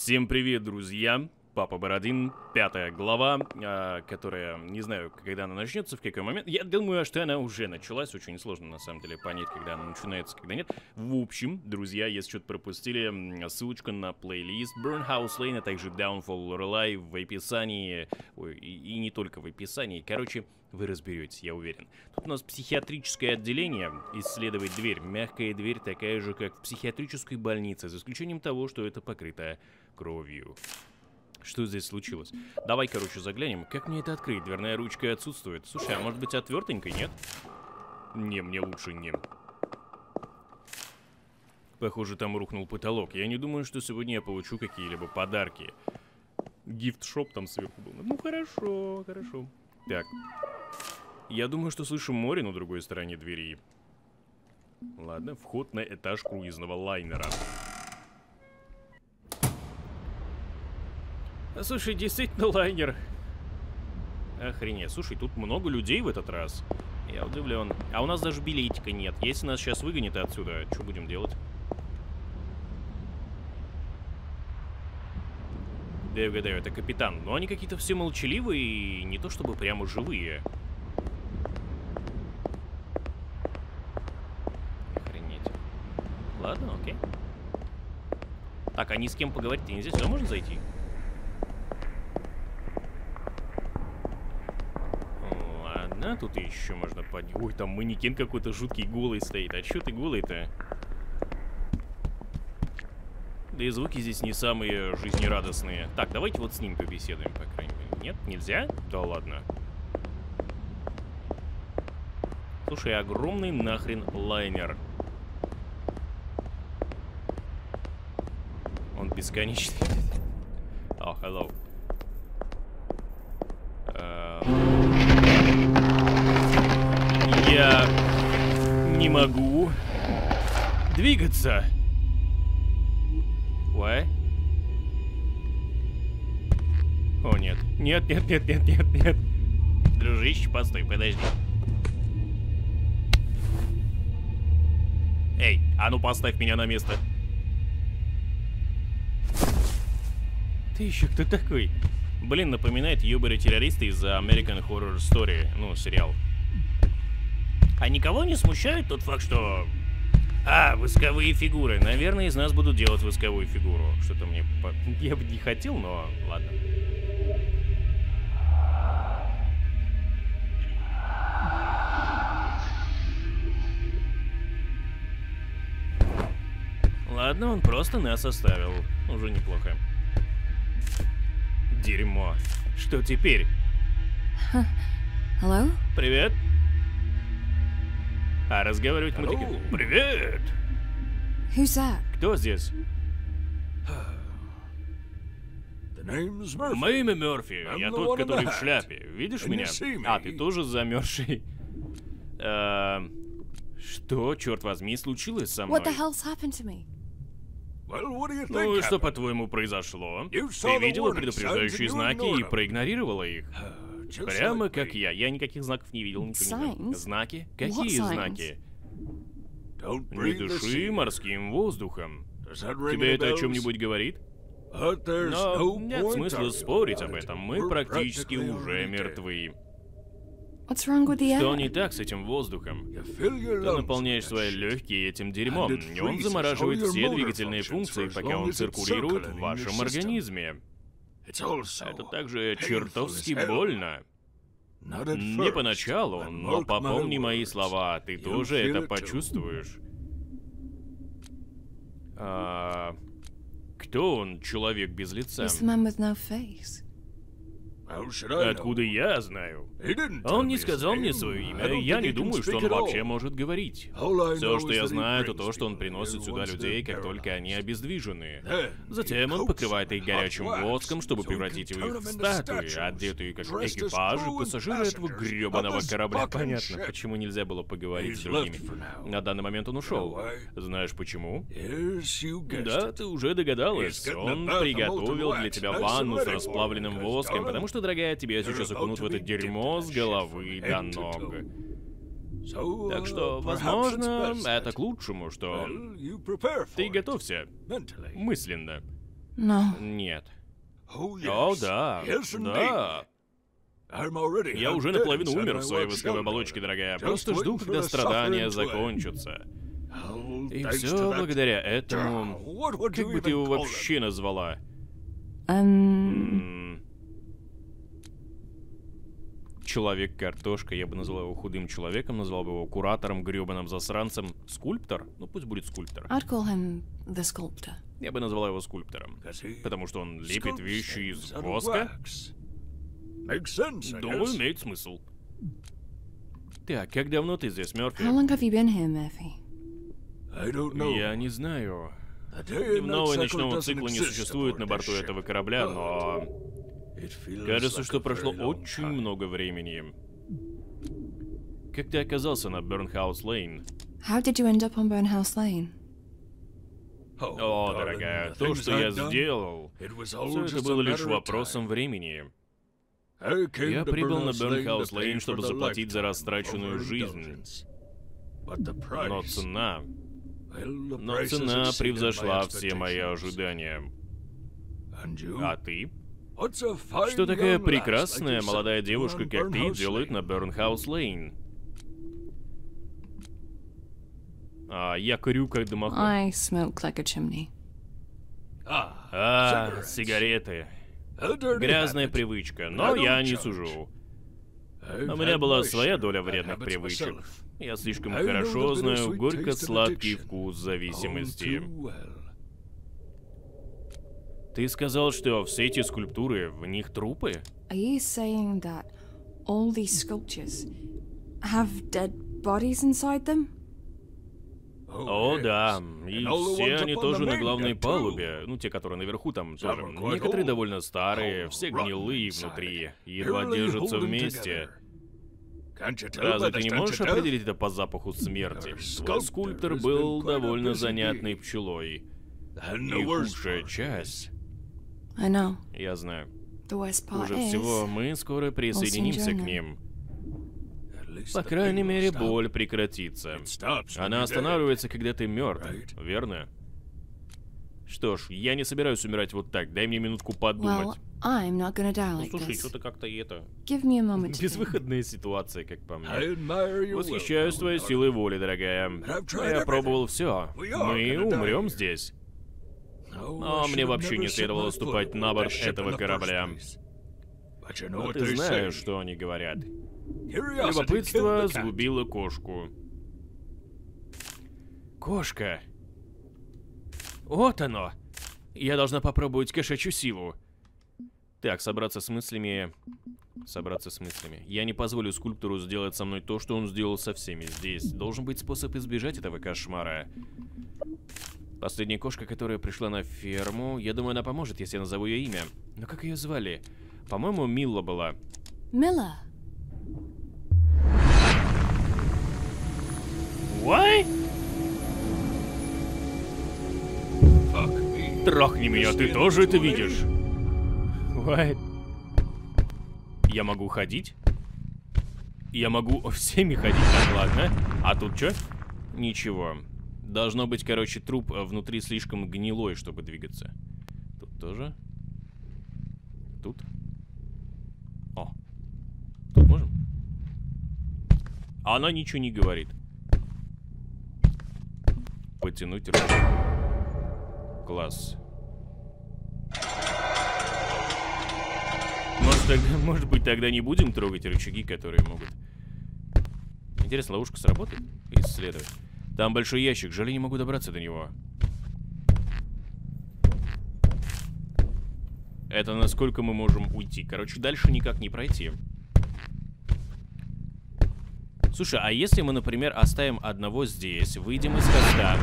Всем привет, друзья! Папа Бородин, 5-я глава, которая, не знаю, когда она начнется, в какой момент. Я думаю, что она уже началась. Очень сложно, на самом деле, понять, когда она начинается, когда нет. В общем, друзья, если что-то пропустили, ссылочка на плейлист Burnhouse Lane, а также Downfall Relay в описании. Ой, и не только в описании. Короче, вы разберетесь, я уверен. Тут у нас психиатрическое отделение. Исследовать дверь. Мягкая дверь, такая же, как в психиатрической больнице, за исключением того, что это покрыто кровью. Что здесь случилось? Давай, короче, заглянем. Как мне это открыть? Дверная ручка отсутствует. Слушай, а может быть отвертенькой, нет? Не, мне лучше не. Похоже, там рухнул потолок. Я не думаю, что сегодня я получу какие-либо подарки. Гифт-шоп там сверху был. Ну хорошо, хорошо. Так. Я думаю, что слышу море на другой стороне двери. Ладно, вход на этаж круизного лайнера. Слушай, действительно лайнер. Охренеть. Слушай, тут много людей в этот раз. Я удивлен. А у нас даже билетика нет. Если нас сейчас выгонят отсюда, что будем делать? Да я угадаю, это капитан. Но они какие-то все молчаливые и не то чтобы прямо живые. Охренеть. Ладно, окей. Так, они с кем поговорить-то нельзя? Сюда можно зайти? Тут еще можно поднять. Ой, там манекен какой-то жуткий голый стоит. А что ты голый-то? Да и звуки здесь не самые жизнерадостные. Так, давайте вот с ним побеседуем, по крайней мере. Нет, нельзя? Да ладно. Слушай, огромный нахрен лайнер. Он бесконечный. О, hello. Я не могу двигаться. What? О, нет. Нет, нет, нет, нет, нет, нет. Дружище, постой, подожди. Эй, а ну поставь меня на место. Ты еще кто такой? Блин, напоминает юберы-террористы из American Horror Story. Ну, сериал. А никого не смущает тот факт, что... А, восковые фигуры. Наверное, из нас будут делать восковую фигуру. Что-то мне... Я бы не хотел, но ладно. Ладно, он просто нас оставил. Уже неплохо. Дерьмо. Что теперь? Hello? Привет. А разговаривать мы таки... Привет! Who's that? Кто здесь? Мое имя Мёрфи. Я тот, который в шляпе. Видишь меня? А, ты тоже замерзший. Что, черт возьми, случилось со мной? Ну и что, по-твоему, произошло? Ты видела предупреждающие знаки и проигнорировала их? Прямо как я. Я никаких знаков не видел. Знаки? Какие знаки? Не дыши морским воздухом. Тебе это о чем-нибудь говорит? Но нет смысла спорить об этом. Мы практически уже мертвы. Что не так с этим воздухом? Ты наполняешь свои легкие этим дерьмом, и он замораживает все двигательные функции, пока он циркулирует в вашем организме. Это также чертовски больно. Не поначалу, но попомни мои слова, ты тоже это почувствуешь. А, кто он, человек без лица? Откуда я знаю? Он не сказал мне свое имя, я не думаю, что он вообще может говорить. Все, что я знаю, это то, что он приносит сюда людей, как только они обездвижены. Затем он покрывает их горячим воском, чтобы превратить их в статуи, одетые как экипажи, пассажиры этого гребаного корабля. Понятно, почему нельзя было поговорить с другими. На данный момент он ушел. Знаешь почему? Да, ты уже догадалась. Он приготовил для тебя ванну с расплавленным воском, потому что, дорогая, тебя сейчас окунут в это дерьмо с головы до ног. Так что, возможно, это к лучшему, что... Ты готовься. Мысленно. Нет. О, да. Да. Я уже наполовину умер в своей восковой оболочке, дорогая. Просто жду, когда страдания закончатся. И все благодаря этому... Как бы ты его вообще назвала? Человек-картошка, я бы назвал его худым человеком, назвал бы его куратором, гребаным засранцем. Скульптор? Ну пусть будет скульптор. Я бы назвала его скульптором, потому что он лепит вещи из воска. Думаю, имеет смысл. Так, как давно ты здесь, Мёрфи? Я не знаю. Дневного ночного цикла не существует на борту этого корабля, но... Кажется, что прошло очень много времени. Как ты оказался на Burnhouse Lane? О, дорогая, то, что я сделал, все это было лишь вопросом времени. Я прибыл на Burnhouse Lane, чтобы заплатить за растраченную жизнь. Но цена превзошла все мои ожидания. А ты? Что такая прекрасная молодая девушка, как ты, делает на Burnhouse Lane? Я курю как дымоход. Сигареты. Грязная привычка, но я не сужу. У меня была своя доля вредных привычек. Я слишком хорошо знаю горько-сладкий вкус зависимости. Ты сказал, что все эти скульптуры, в них трупы? О, да. И все они тоже на главной палубе. Ну, те, которые наверху там тоже. Некоторые довольно старые, все гнилые внутри. Едва держатся вместе. Разве ты не можешь определить это по запаху смерти? Твой скульптор был довольно занятной пчелой. И худшая часть... Я знаю. Хуже всего, мы скоро присоединимся к ним. По крайней мере, боль прекратится. Она останавливается, когда ты мертв, верно? Что ж, я не собираюсь умирать вот так. Дай мне минутку подумать. Слушай, что-то как-то это... Безвыходная ситуация, как по мне. Восхищаюсь твоей силой воли, дорогая. Я пробовал все. Мы умрем здесь. Но мне вообще не следовало ступать на борт этого корабля. Но ты знаешь, что они говорят. Любопытство сгубило кошку. Кошка. Вот оно. Я должна попробовать кошачью силу. Так, собраться с мыслями. Я не позволю скульптору сделать со мной то, что он сделал со всеми здесь. Должен быть способ избежать этого кошмара. Последняя кошка, которая пришла на ферму. Я думаю, она поможет, если я назову ее имя. Но как ее звали? По-моему, Милла была. Милла. What? Трахни меня, ты тоже это видишь? What? Я могу ходить? Я могу всеми ходить, так ладно. А тут что? Ничего. Должно быть, короче, труп внутри слишком гнилой, чтобы двигаться. Тут тоже. Тут. О. Тут можем? Она ничего не говорит. Потянуть руку. Класс. Может быть, тогда не будем трогать рычаги, которые могут... Интересно, ловушка сработает? Исследовать. Там большой ящик, жаль, не могу добраться до него. Это насколько мы можем уйти. Короче, дальше никак не пройти. Слушай, а если мы, например, оставим одного здесь, выйдем из коста,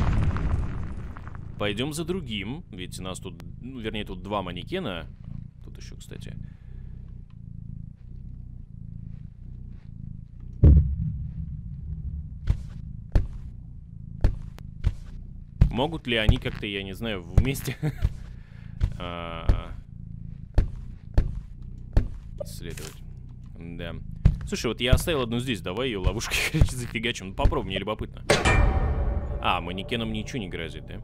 пойдем за другим, ведь у нас тут, ну, вернее, тут два манекена, тут еще, кстати. Могут ли они как-то, я не знаю, вместе? Исследовать. Да. Слушай, вот я оставил одну здесь, давай ее ловушкой, короче, зафигачим. Ну, попробуй, мне любопытно. Манекенам ничего не грозит, да?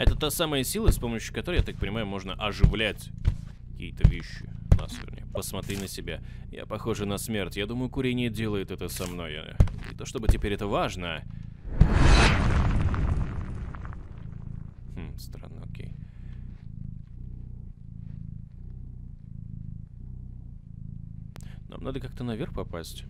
Это та самая сила, с помощью которой, я так понимаю, можно оживлять какие-то вещи. Нас, вернее. Посмотри на себя. Я похожа на смерть. Я думаю, курение делает это со мной. Не то чтобы теперь это важно. Странно, окей. Нам надо как-то наверх попасть.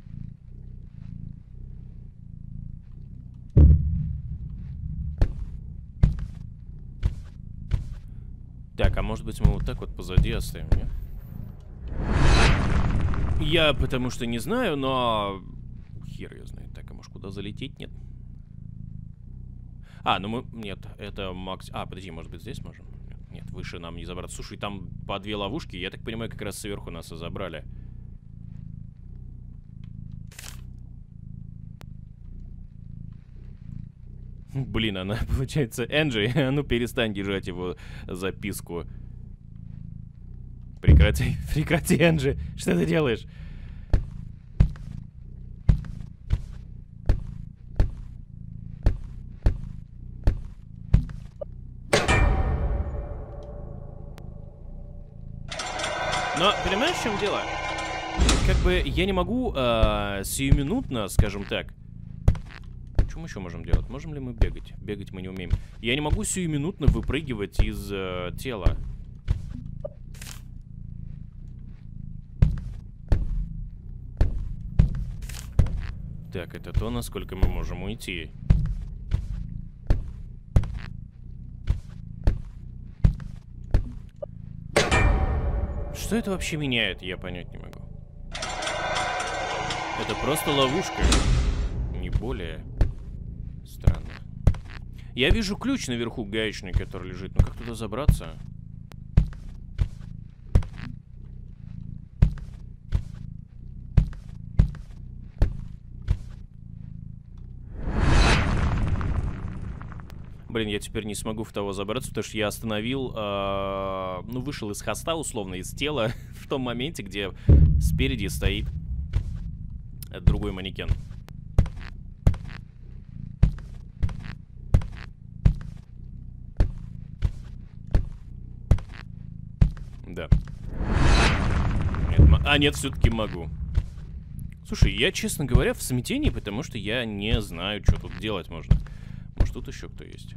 Так, а может быть мы вот так вот позади оставим, нет? Я потому что не знаю, но... Хер я знаю. Так, а может куда залететь, нет? А, ну мы... Нет, это Макс... А, подожди, может быть здесь можем? Нет, выше нам не забраться. Слушай, там по две ловушки, я так понимаю, как раз сверху нас и забрали. Блин, она, получается... Энджи, а ну перестань держать его записку. Прекрати, прекрати, Энджи. Что ты делаешь? Но, понимаешь, в чем дело? Как бы я не могу сиюминутно, скажем так... мы еще можем делать? Можем ли мы бегать? Бегать мы не умеем. Я не могу сиюминутно выпрыгивать из тела. Так, это то, насколько мы можем уйти. Что это вообще меняет? Я понять не могу. Это просто ловушка. Не более... Странно. Я вижу ключ наверху, гаечный, который лежит. Ну как туда забраться? Блин, я теперь не смогу в того забраться, потому что я остановил... ну, вышел из хоста, условно, из тела, в том моменте, где спереди стоит другой манекен. Да. Нет, а, нет, все-таки могу. Слушай, я, честно говоря, в смятении, потому что я не знаю, что тут делать можно. Может, тут еще кто есть?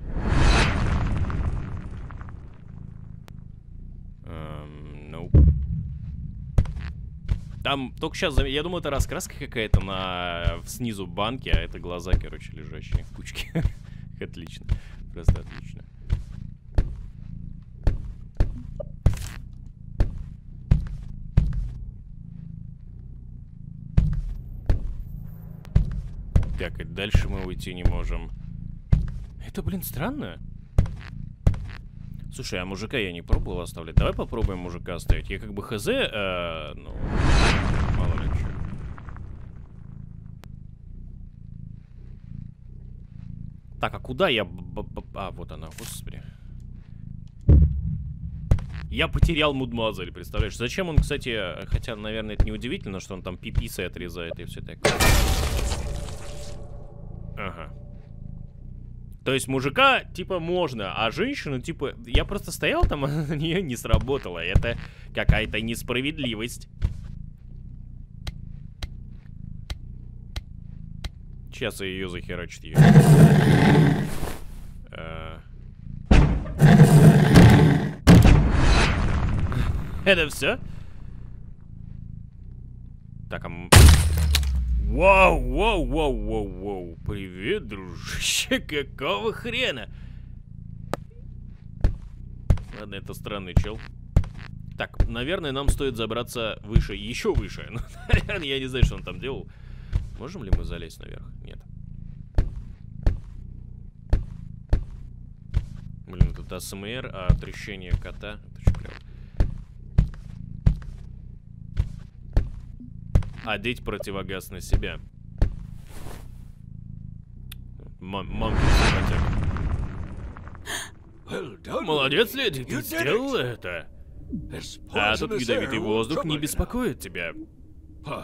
Nope. Там только сейчас, я думаю, это раскраска какая-то на снизу банки, а это глаза, короче, лежащие в кучке. Отлично. Просто отлично. Так, и дальше мы уйти не можем. Это, блин, странно. Слушай, а мужика я не пробовал оставлять. Давай попробуем мужика оставить. Я как бы хз, ну, мало ли что. Так, а куда я... А, вот она, господи. Я потерял мудмазель, представляешь? Зачем он, кстати... Хотя, наверное, это не удивительно, что он там пиписы отрезает и все такое. Ага. То есть мужика, типа, можно, а женщину, типа... Я просто стоял там, а на нее не сработало. Это какая-то несправедливость. Сейчас я ее захерачит. Это все? Так, а... Вау, вау, вау, вау, вау. Привет, дружище. Какого хрена? Ладно, это странный чел. Так, наверное, нам стоит забраться выше, еще выше. Ну, я не знаю, что он там делал. Можем ли мы залезть наверх? Нет. Блин, тут АСМР, а трещение кота. Это очень клево. Одеть противогаз на себя. Мамка. Молодец, леди, ты сделала это. А тут ядовитый воздух не беспокоит тебя.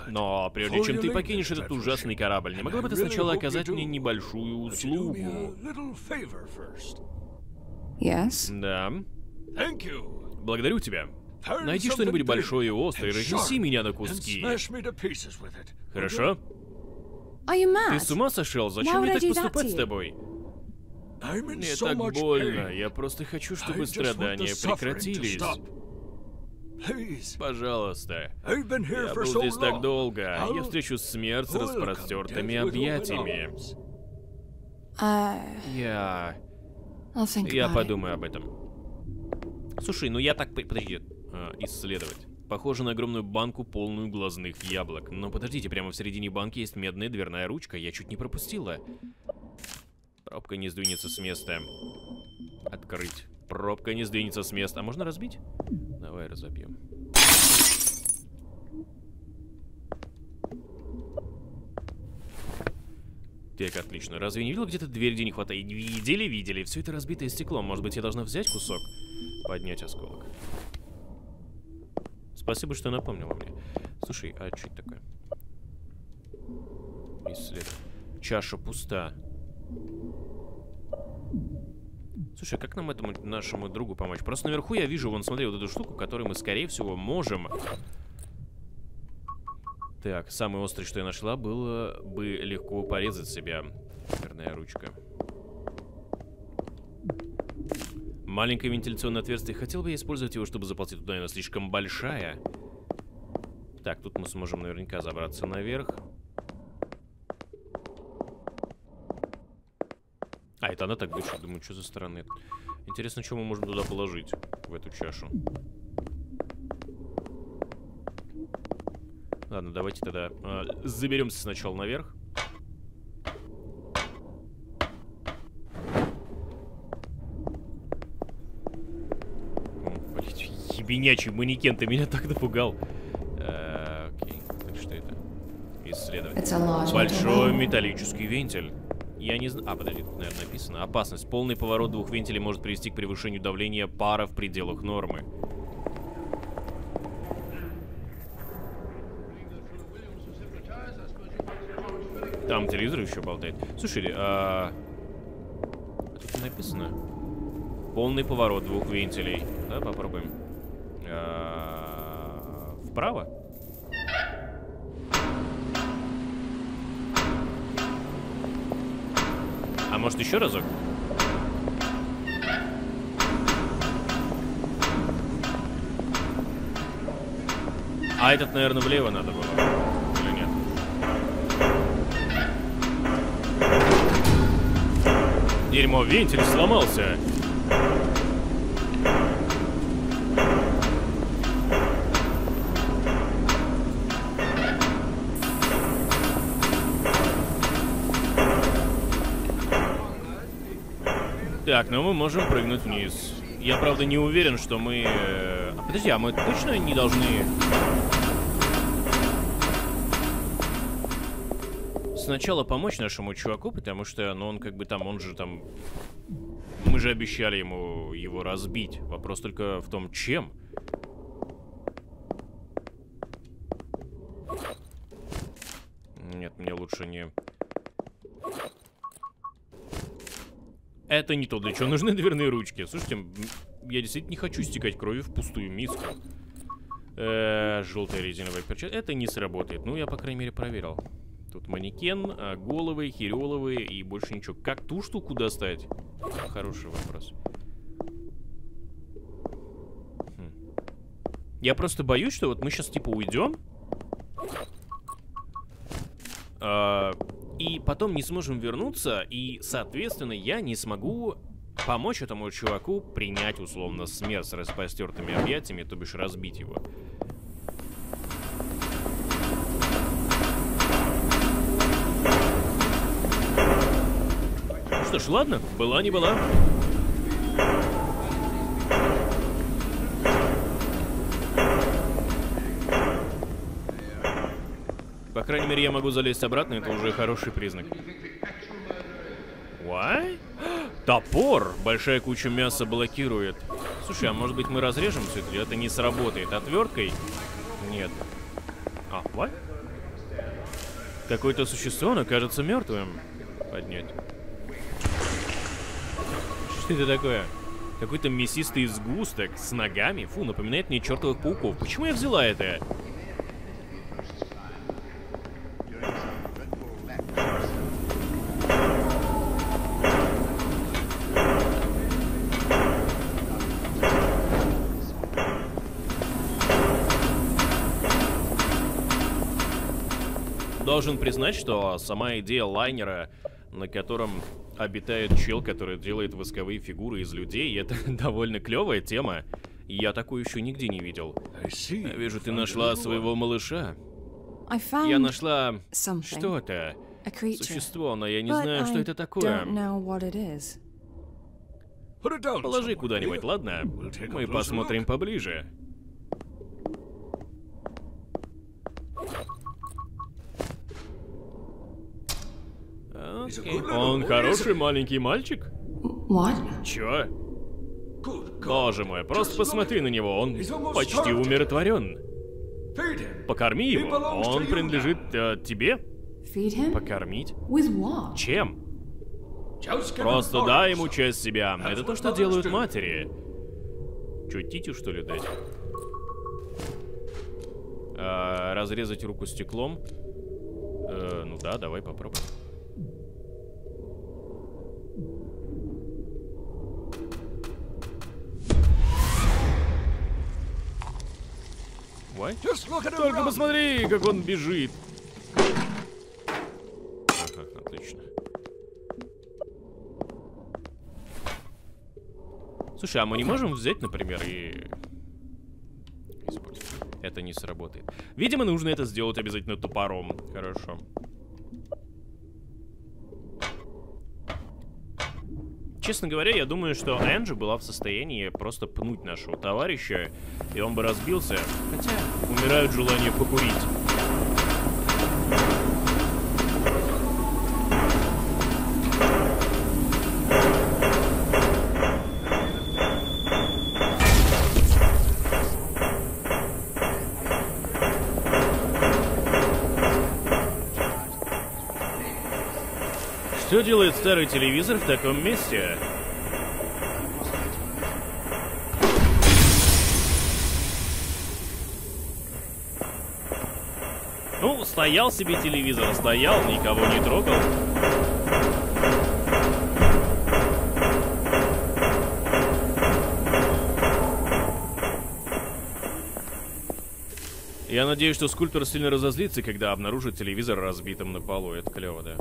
Но прежде чем ты покинешь этот ужасный корабль, не могла бы ты сначала оказать мне небольшую услугу? Yes. Да. Thank you. Благодарю тебя. Найди что-нибудь большое и острое, разнеси меня на куски. Хорошо? Ты с ума сошел? Зачем мне так поступать с тобой? Мне так больно. Я просто хочу, чтобы страдания прекратились. Пожалуйста. Я был здесь так долго. Я встречу смерть с распростертыми объятиями. Я подумаю об этом. Слушай, ну я так... Подожди. Исследовать. Похоже на огромную банку, полную глазных яблок. Но подождите, прямо в середине банки есть медная дверная ручка. Я чуть не пропустила. Пробка не сдвинется с места. Открыть. Пробка не сдвинется с места. А можно разбить? Давай разобьем. Так, отлично. Разве не видела где-то дверь, где не хватает? Видели, видели. Все это разбитое стекло. Может быть, я должна взять кусок? Поднять осколок. Спасибо, что напомнила мне. Слушай, а что это такое? Исследование. Чаша пуста. Слушай, а как нам этому нашему другу помочь? Просто наверху я вижу, вон, смотри, вот эту штуку, которую мы, скорее всего, можем... Так, самый острый, что я нашла, было бы легко порезать себя. Дверная ручка. Маленькое вентиляционное отверстие. Хотел бы я использовать его, чтобы заползти туда, но слишком большая. Так, тут мы сможем наверняка забраться наверх. А, это она так дышит. Думаю, что за стороны. Интересно, что мы можем туда положить, в эту чашу. Ладно, давайте тогда заберемся сначала наверх. Блять, ебенячий манекен, ты меня так напугал. Окей, так что это? Исследовать. Большой металлический вентиль. Я не знаю... А, подожди, тут, наверное, написано. Опасность. Полный поворот двух вентилей может привести к превышению давления пара в пределах нормы. Там телевизор еще болтает. Слушай, тут написано. Полный поворот двух вентилей. Да, попробуем. Вправо? А может еще разок? А этот, наверное, влево надо было. Или нет? Дерьмо, вентиль сломался. Так, ну мы можем прыгнуть вниз. Я, правда, не уверен, что мы... А, подожди, а мы точно не должны... Сначала помочь нашему чуваку, потому что, ну, он как бы там, он же там... Мы же обещали ему его разбить. Вопрос только в том, чем. Нет, мне лучше не... Это не то, для чего нужны дверные ручки. Слушайте, я действительно не хочу стекать кровью в пустую миску. Желтая резиновая перчатка. Это не сработает. Ну, я, по крайней мере, проверил. Тут манекен, головы, хереловые и больше ничего. Как ту штуку достать? Хороший вопрос. Я просто боюсь, что вот мы сейчас, типа, уйдем. И потом не сможем вернуться, и, соответственно, я не смогу помочь этому чуваку принять, условно, смерть с распростертыми объятиями, то бишь разбить его. Что ж, ладно, была не была. По крайней мере, я могу залезть обратно, это уже хороший признак. Why? Топор! Большая куча мяса блокирует. Слушай, а может быть мы разрежем все это? Это не сработает. Отверткой? Нет. А, what? Какое-то существо, оно кажется мертвым. Поднять. Что это такое? Какой-то мясистый сгусток с ногами. Фу, напоминает мне чертовых пауков. Почему я взяла это? Должен признать, что сама идея лайнера, на котором обитает чел, который делает восковые фигуры из людей, это довольно клевая тема. Я такую еще нигде не видел. Я вижу, ты нашла своего малыша. Я нашла что-то. Существо, но я не знаю, что это такое. Положи куда-нибудь, ладно? Мы посмотрим поближе. Окей. Он хороший маленький мальчик? Чё? Боже мой, просто посмотри на него, он почти умиротворен. Покорми его, он принадлежит тебе. Покормить? Чем? Просто дай ему часть себя. Это то, что делают матери. Чё, титю, что ли, дать? Разрезать руку стеклом? Ну да, давай попробуем. Только посмотри, как он бежит. Ага, отлично. Слушай, а мы не можем взять, например, и... использовать? Это не сработает. Видимо, нужно это сделать обязательно топором. Хорошо. Честно говоря, я думаю, что Энджи была в состоянии просто пнуть нашего товарища, и он бы разбился. Хотя умирают желание покурить. Что делает старый телевизор в таком месте? Ну, стоял себе телевизор, стоял, никого не трогал. Я надеюсь, что скульптор сильно разозлится, когда обнаружит телевизор разбитым на полу. Это клево, да?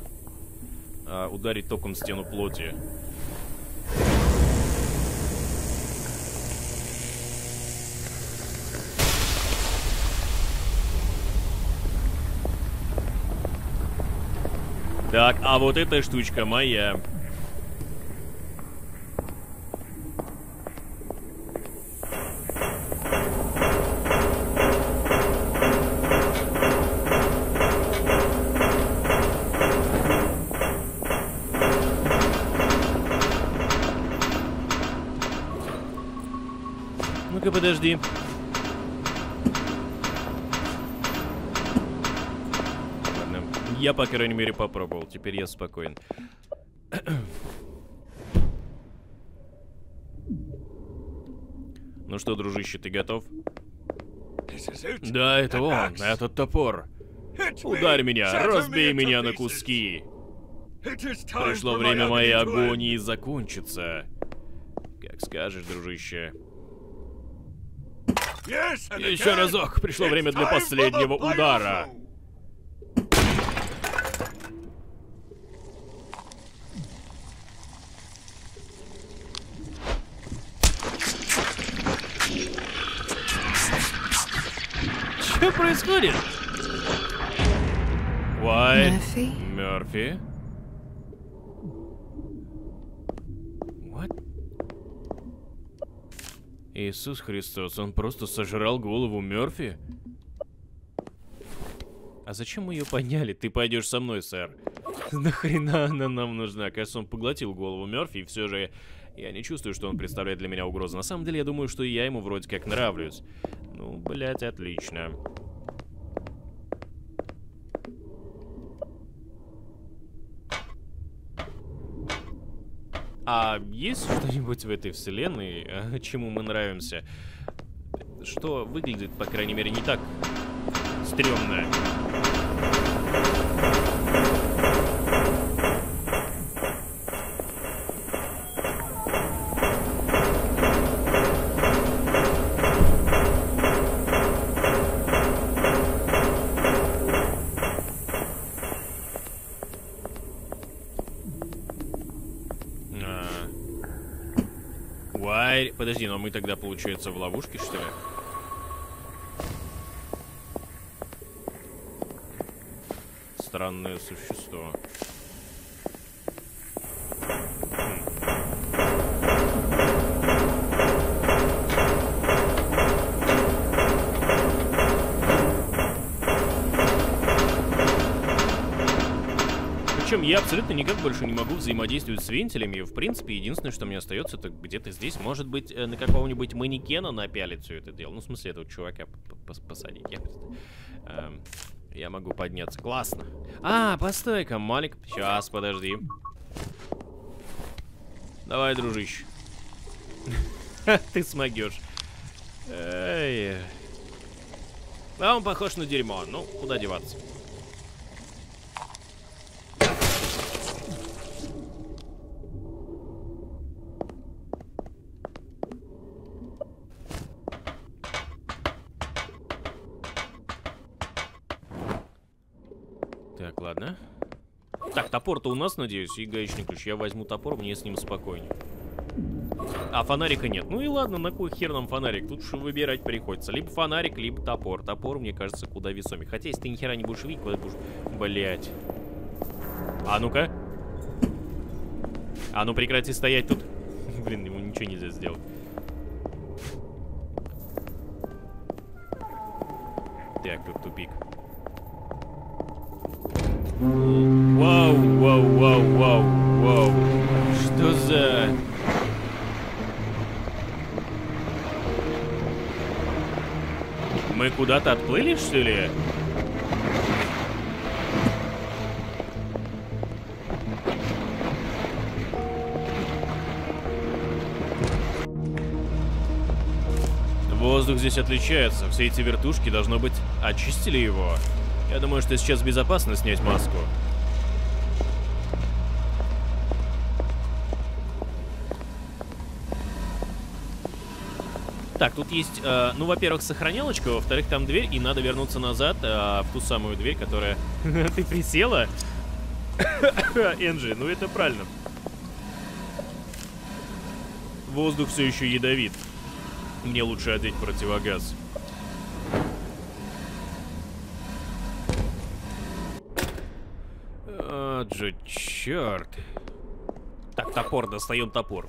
Ударить током стену плоти. Так, а вот эта штучка моя. Подожди. Ладно. Я, по крайней мере, попробовал. Теперь я спокоен. Ну что, дружище, ты готов? Да, это он. Этот топор. Ударь меня. Разбей меня на куски. Пришло время моей агонии закончиться. Как скажешь, дружище. Еще разок. Пришло время для последнего удара. Что происходит? Мёрфи? Иисус Христос, он просто сожрал голову Мёрфи? А зачем мы ее подняли? Ты пойдешь со мной, сэр. Нахрена она нам нужна? Кажется, он поглотил голову Мёрфи, и все же я не чувствую, что он представляет для меня угрозу. На самом деле, я думаю, что я ему вроде как нравлюсь. Ну, блять, отлично. А есть что-нибудь в этой вселенной, чему мы нравимся, что выглядит, по крайней мере, не так стрёмно? Подожди, но мы тогда, получается, в ловушке, что ли? Странное существо. Причем я абсолютно никак больше не могу взаимодействовать с вентилями. В принципе, единственное, что мне остается, это где-то здесь, может быть, на какого-нибудь манекена напялить все это дело. Ну, в смысле, этого чувака посадить. Я могу подняться. Классно. А, постой-ка, малик. Сейчас, подожди. Давай, дружище. Ты смогешь. А он похож на дерьмо. Ну, куда деваться? Топор-то у нас, надеюсь, и гаечный ключ. Я возьму топор, мне с ним спокойнее. А фонарика нет. Ну и ладно, на кой хер нам фонарик? Тут же выбирать приходится. Либо фонарик, либо топор. Топор, мне кажется, куда весомее. Хотя, если ты ни хера не будешь видеть, куда будешь... Блять. А ну-ка. А ну прекрати стоять тут. Блин, ему ничего нельзя сделать. Так, тут тупик. Вау, вау, вау, вау, вау. Что за... Мы куда-то отплыли, что ли? Воздух здесь отличается. Все эти вертушки, должно быть, очистили его. Я думаю, что сейчас безопасно снять маску. Так, тут есть, ну, во-первых, сохранялочка, во-вторых, там дверь, и надо вернуться назад в ту самую дверь, которая... Ты присела? Энджи, ну это правильно. Воздух все еще ядовит. Мне лучше одеть противогаз. Вот же черт. Так, топор, достаем топор.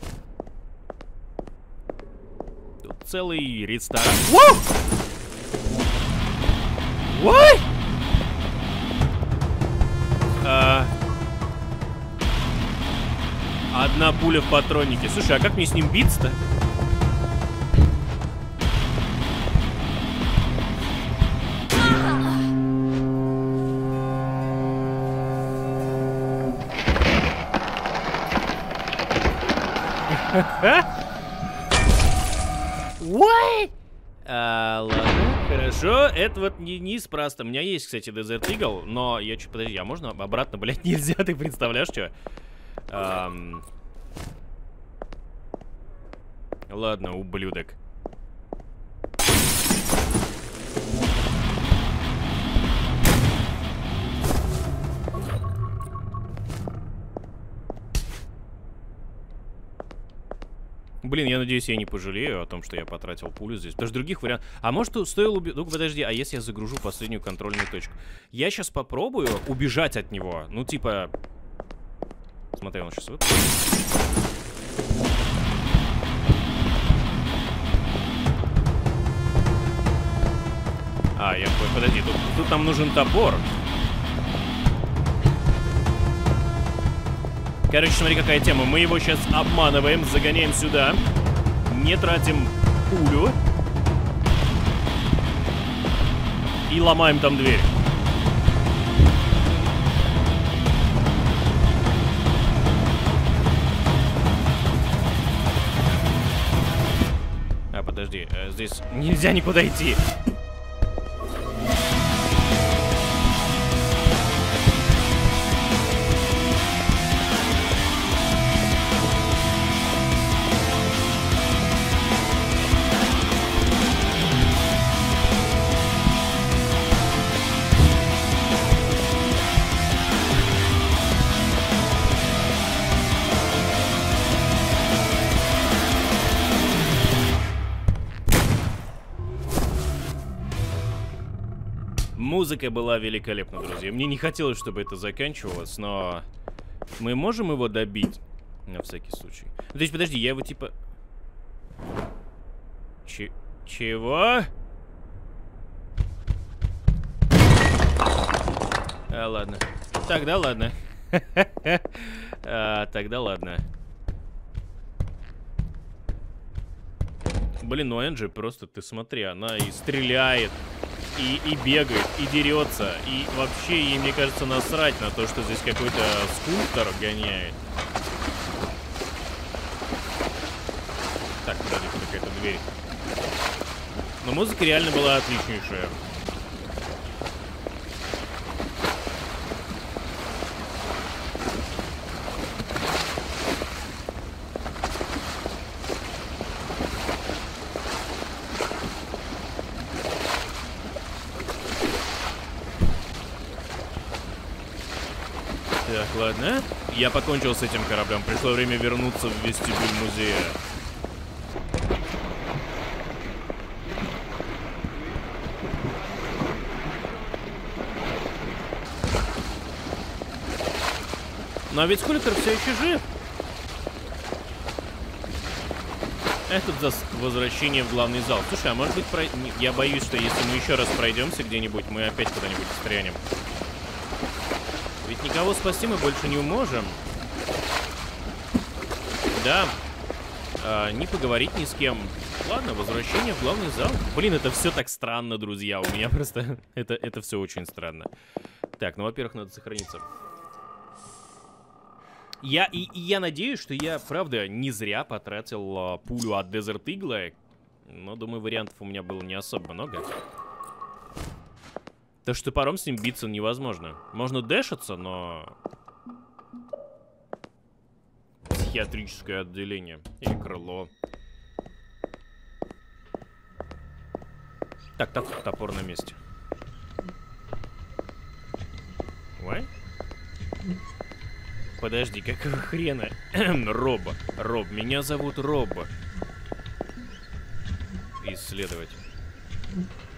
Тут целый ресторан. Воу! What? Одна пуля в патроннике. Слушай, а как мне с ним биться-то? What? Ладно, хорошо. Это вот не неспроста. У меня есть, кстати, Desert Eagle, но я чуть... Подожди, а можно обратно, блядь, нельзя? Ты представляешь, что? Ладно, ублюдок. Блин, я надеюсь, я не пожалею о том, что я потратил пулю здесь. Потому что других вариантов... А может, стоило убить... Ну, подожди, а если я загружу последнюю контрольную точку? Я сейчас попробую убежать от него. Ну, типа... Смотри, он сейчас выпадет. А, я... Подожди, тут нам нужен топор. Короче, смотри, какая тема. Мы его сейчас обманываем, загоняем сюда. Не тратим пулю. И ломаем там дверь. здесь нельзя никуда идти. Музыка была великолепна, друзья. Мне не хотелось, чтобы это заканчивалось, но... Мы можем его добить? На всякий случай. Ну, то есть, подожди, я его типа... Чего? А, ладно. Тогда ладно. Тогда ладно. Блин, ну Энджи просто, ты смотри, она и стреляет. И бегает, и дерется, и вообще ей, мне кажется, насрать на то, что здесь какой-то скульптор гоняет. Так, подожди, какая-то дверь. Но музыка реально была отличнейшая. Ладно, я покончил с этим кораблем. Пришло время вернуться в вестибюль музея. Но ведь скульптор все еще жив. Этот за возвращение в главный зал. Слушай, а может быть, я боюсь, что если мы еще раз пройдемся где-нибудь, мы опять куда-нибудь встрянем. Ведь никого спасти мы больше не можем. Да. Не поговорить ни с кем. Ладно, возвращение в главный зал. Блин, это все так странно, друзья. У меня просто... это все очень странно. Так, ну, во-первых, надо сохраниться. Я надеюсь, что я, правда, не зря потратил пулю от Desert Eagle. Но, думаю, вариантов у меня было не особо много. Да что топором с ним биться невозможно. Можно дэшиться, но... Психиатрическое отделение. Или крыло. Так, топор на месте. Ой. Подожди, какого хрена? Роба. Роб, меня зовут Роба. Исследовать.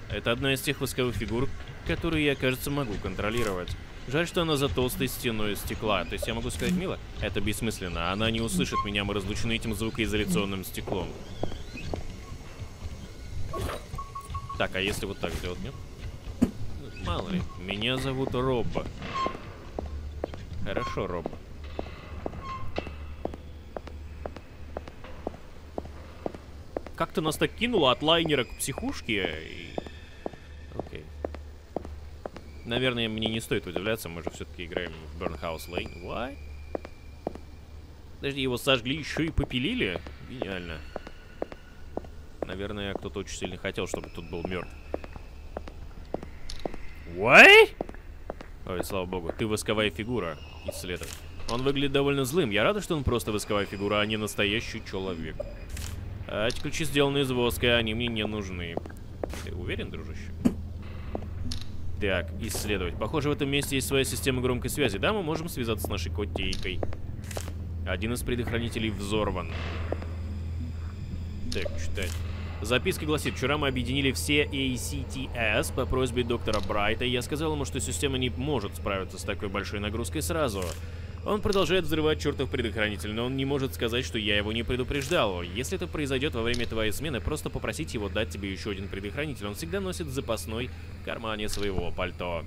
Это одна из тех восковых фигур, которую я, кажется, могу контролировать. Жаль, что она за толстой стеной стекла. То есть я могу сказать мило? Это бессмысленно. Она не услышит меня, мы разлучены этим звукоизоляционным стеклом. Так, а если вот так сделать, нет? Мало ли. Меня зовут Роба. Хорошо, Роба. Как-то нас так кинуло от лайнера к психушке и... Наверное, мне не стоит удивляться, мы же все-таки играем в Burnhouse Lane. What? Подожди, его сожгли еще и попилили? Гениально. Наверное, кто-то очень сильно хотел, чтобы тут был мертв. What? Ой, слава богу, ты восковая фигура, исследователь. Он выглядит довольно злым. Я рада, что он просто восковая фигура, а не настоящий человек. А эти ключи сделаны из воска, они мне не нужны. Ты уверен, дружище? Так, исследовать. Похоже, в этом месте есть своя система громкой связи. Да, мы можем связаться с нашей котейкой. Один из предохранителей взорван. Так, читать. Записка гласит: вчера мы объединили все ACTS по просьбе доктора Брайта. Я сказал ему, что система не может справиться с такой большой нагрузкой сразу. Он продолжает взрывать чертов предохранитель, но он не может сказать, что я его не предупреждал. Если это произойдет во время твоей смены, просто попросить его дать тебе еще один предохранитель. Он всегда носит запасной в кармане своего пальто.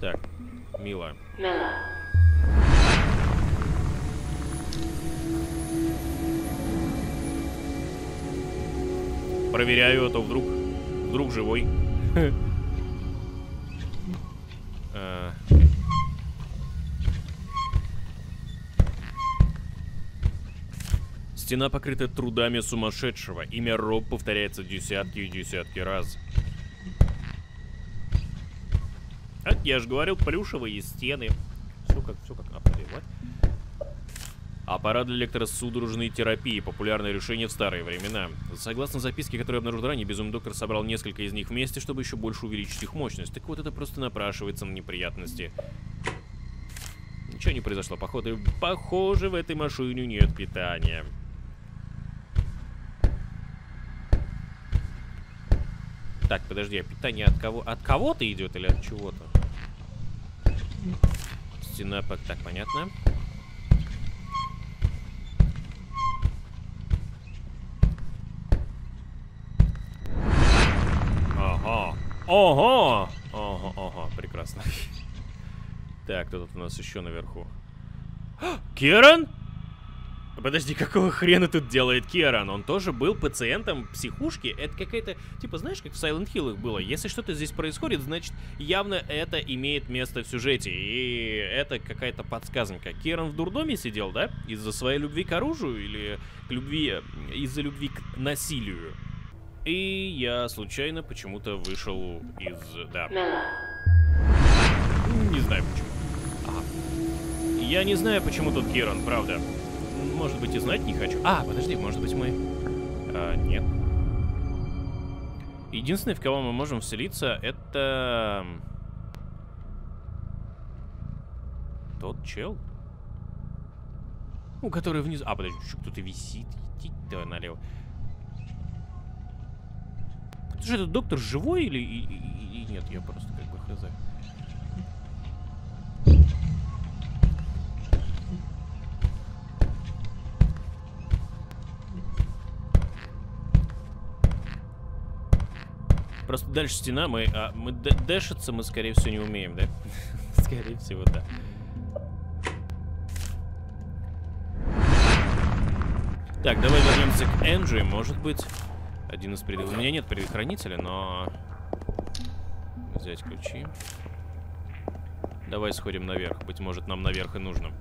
Так, мило. Проверяю, а то вдруг живой. Стена покрыта трудами сумасшедшего. Имя Роб повторяется десятки и десятки раз. А, я же говорил, плюшевые стены. Все как надо. Аппарат для электросудорожной терапии. Популярное решение в старые времена. Согласно записке, которую обнаружил ранее, безумный доктор собрал несколько из них вместе, чтобы еще больше увеличить их мощность. Так вот, это просто напрашивается на неприятности. Ничего не произошло. Похоже, в этой машине нет питания. Так, подожди, а питание от кого? От кого-то идет или от чего-то? Стена... Так, понятно. Ого! Ого, прекрасно. Так, кто тут у нас еще наверху? Киран? Подожди, какого хрена тут делает Киран? Он тоже был пациентом психушки? Это какая-то... Типа, знаешь, как в Silent Hill их было? Если что-то здесь происходит, значит, явно это имеет место в сюжете. И это какая-то подсказка. Киран в дурдоме сидел, да? Из-за своей любви к оружию? Или к любви... Из-за любви к насилию? И я случайно почему-то вышел из... Да. Не знаю почему. Ага. Я не знаю, почему тут Киран, правда. Может быть, и знать не хочу. А, подожди, может быть, мы... нет. Единственное, в кого мы можем вселиться, это... Тот чел? Ну, который внизу... А, подожди, кто-то висит. Давай налево. Слушай, этот доктор живой или... И нет, я просто как бы хз. Просто дальше стена, мы дэшиться мы, скорее всего, не умеем, да? Скорее всего, да. Так, давай вернемся к Энджи, может быть... Один из предметов. У меня нет предохранителя, но... Взять ключи. Давай сходим наверх. Быть может, нам наверх и нужно.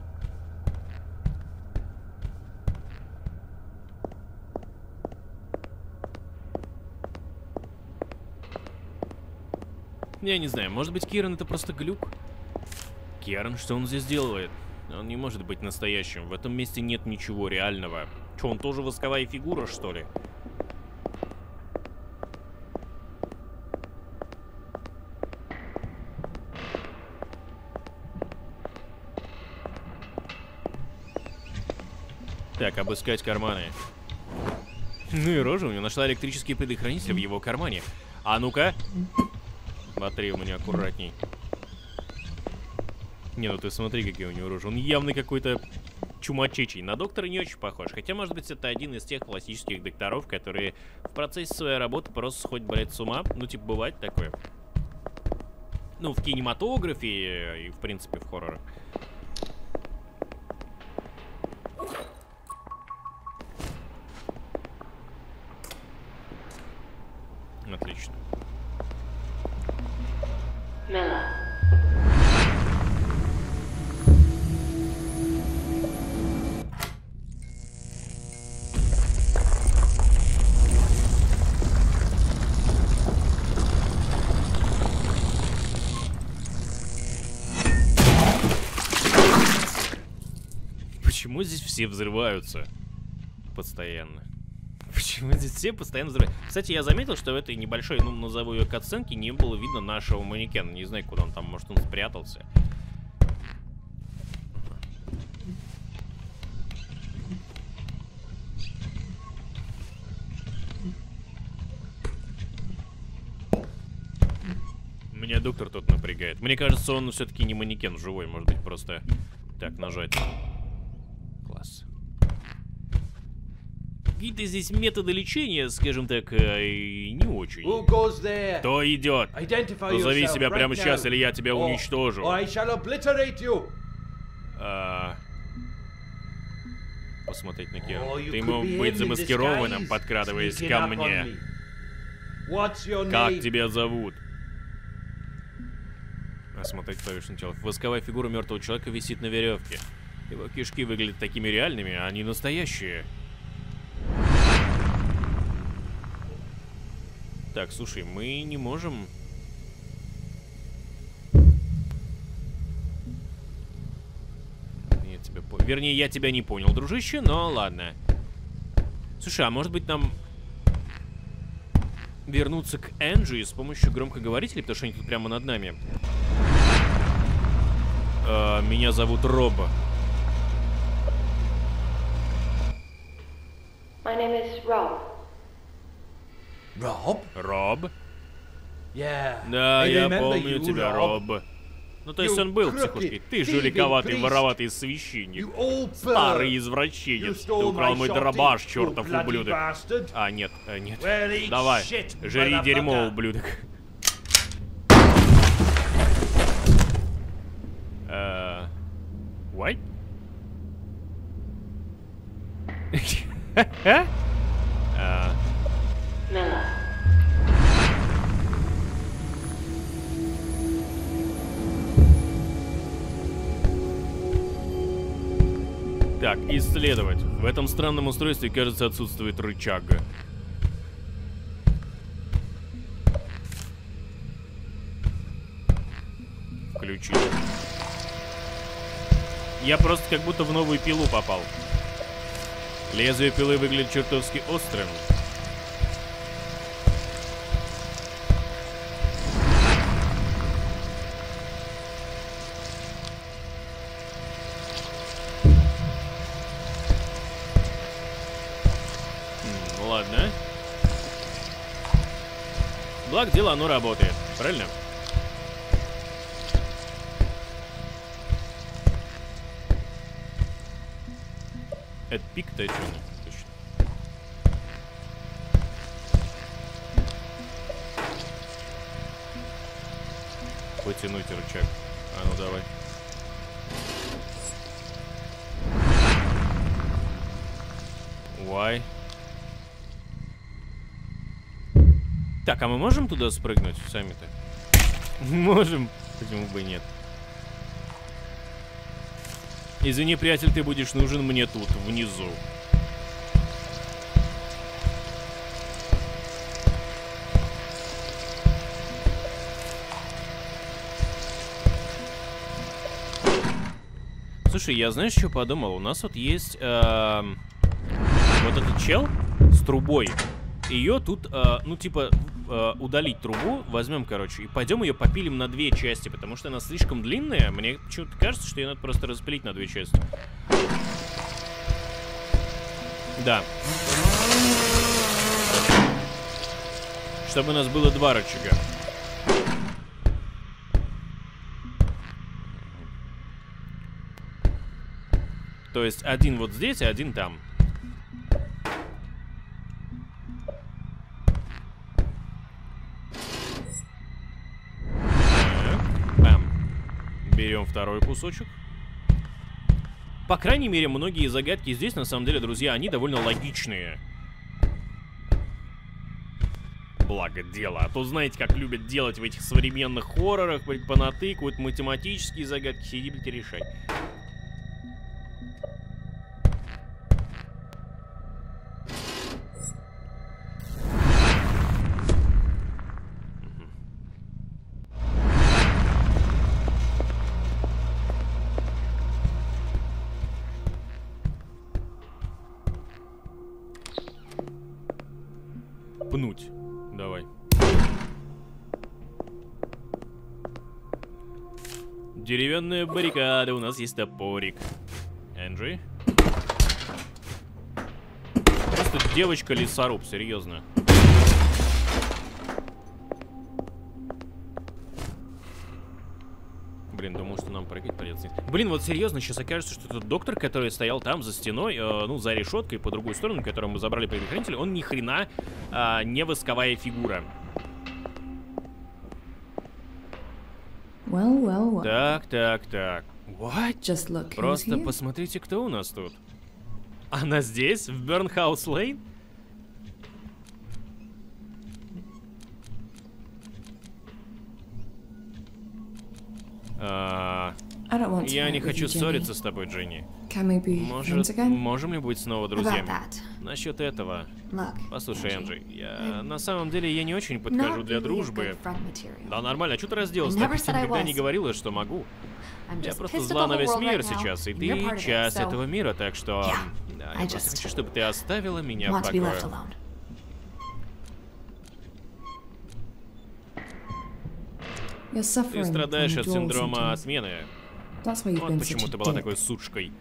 Я не знаю. Может быть, Киран это просто глюк? Киран, что он здесь делает? Он не может быть настоящим. В этом месте нет ничего реального. Что, он тоже восковая фигура, что ли? Так, обыскать карманы. Ну и рожа у него нашла электрический предохранитель в его кармане. А ну-ка. Смотри, у меня аккуратней. Не, ну ты смотри, какие у него рожи. Он явно какой-то чумачечий. На доктора не очень похож. Хотя, может быть, это один из тех классических докторов, которые в процессе своей работы просто сходят, блядь, с ума. Ну, типа, бывает такое. Ну, в кинематографе и, в принципе, в хоррорах. Отлично. Почему здесь все взрываются? Постоянно. Почему здесь все постоянно взрывают? Кстати, я заметил, что в этой небольшой, ну, назову ее катсценке, не было видно нашего манекена. Не знаю, куда он там, может, он спрятался. Меня доктор тут напрягает. Мне кажется, он все-таки не манекен живой, может быть, просто так нажать. Класс. Какие-то здесь методы лечения, скажем так, не очень. Кто идет? Назови себя прямо сейчас, или я тебя уничтожу. Посмотреть на Кирана. Ты мог быть замаскированным, подкрадываясь ко мне. Как тебя зовут? Осмотреть повешенное тело. Восковая фигура мертвого человека висит на веревке. Его кишки выглядят такими реальными, а не настоящие. Так, слушай, мы не можем... Я тебя... Вернее, я тебя не понял, дружище, но ладно. Слушай, а может быть нам... вернуться к Энджи с помощью громкоговорителей, потому что они тут прямо над нами. Меня зовут Роба. My name is Rob. Rob? Rob? Yeah. Да, I я помню you, тебя, Роб. Ну, то есть он был в психушке. Ты жуликоватый, вороватый священник. Старый извращенец. Ты украл мой дробаш, чертов ублюдок. А, нет, нет. Давай, жри дерьмо, ублюдок. What? Так, исследовать. В этом странном устройстве, кажется, отсутствует рычаг. Включить. Я просто как будто в новую пилу попал. Лезвие пилы выглядит чертовски острым. Ладно. Благо дело, оно работает. Правильно? Это пик-то еще не точно. Потянуть рычаг. А ну давай. Why? Так, а мы можем туда спрыгнуть сами-то? Можем, почему бы и нет. Извини, приятель, ты будешь нужен мне тут, внизу. Слушай, я знаешь, что подумал? У нас вот есть вот этот чел с трубой. Ее тут, ну типа, удалить трубу. Возьмем, короче, и пойдем ее попилим на две части, потому что она слишком длинная. Мне почему-то кажется, что ее надо просто распилить на две части. Да. Чтобы у нас было два рычага. То есть один вот здесь, а один там. Берем второй кусочек. По крайней мере, многие загадки здесь, на самом деле, друзья, они довольно логичные. Благо дело. А то знаете, как любят делать в этих современных хоррорах, понатыкают математические загадки, сиди, блядь, решай. Пнуть. Давай. Деревянная баррикада. У нас есть топорик. Энджи. Просто девочка-лесоруб, серьезно. Блин, думал, что нам прыгать придется. Блин, вот серьезно, сейчас окажется, что тот доктор, который стоял там за стеной, ну, за решеткой, по другую сторону, которую мы забрали предохранитель, он ни хрена не восковая фигура. Well, well, well. Так, так, так. What? Just look, просто посмотрите, кто у нас тут. Она здесь, в Burnhouse Lane? Я не хочу ссориться с тобой, Дженни. Можем ли быть снова друзьями? Насчет этого. Послушай, Энджи, я... на самом деле я не очень подхожу для дружбы. Да нормально, а что ты разделась? Я никогда не говорила, что могу. Я просто зла на весь мир сейчас, и ты часть этого мира, так что... Да, я просто хочу, чтобы ты оставила меня в покое. Ты страдаешь от синдрома отмены. Вот почему ты была такой сучкой.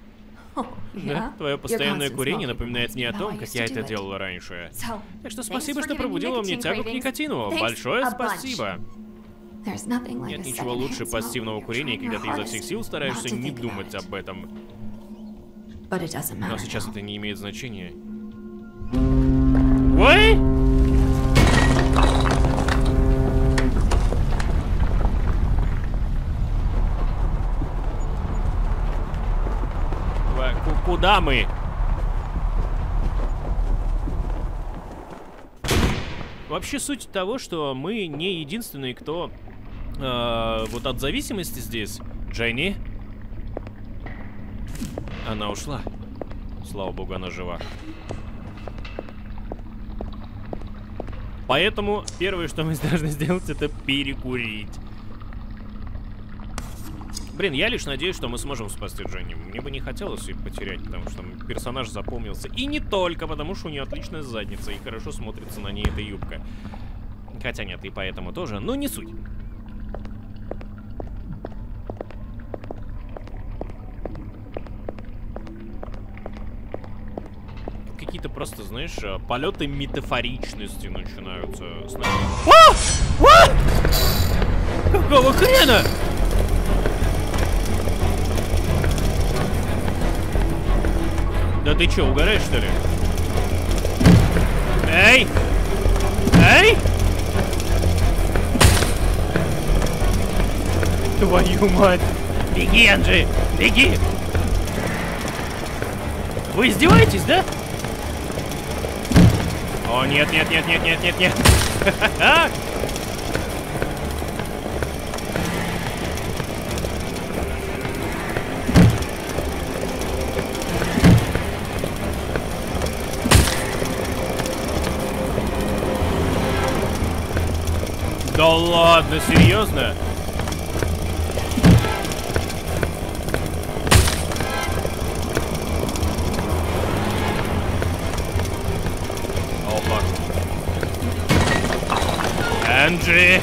Да? Твое постоянное курение напоминает мне о том, как я это делала раньше. Так что спасибо, что пробудила мне тягу к никотину. Большое спасибо. Нет ничего лучше пассивного курения, когда ты изо всех сил стараешься не думать об этом. Но сейчас это не имеет значения. Ой! Куда мы? Вообще суть того, что мы не единственные, кто вот от зависимости здесь. Дженни? Она ушла. Слава богу, она жива. Поэтому первое, что мы должны сделать, это перекурить. Блин, я лишь надеюсь, что мы сможем спасти Дженни. Мне бы не хотелось ее потерять, потому что персонаж запомнился. И не только, потому что у нее отличная задница, и хорошо смотрится на ней эта юбка. Хотя нет, и поэтому тоже, но не суть. Какие-то просто, знаешь, полеты метафоричности начинаются. Какого хрена? Да ты чё, угораешь, что ли? Эй! Эй! Твою мать! Беги, Энджи! Беги! Вы издеваетесь, да? О, нет, нет, нет, нет, нет, нет, нет! Да ладно, серьезно? Опа. Энджи!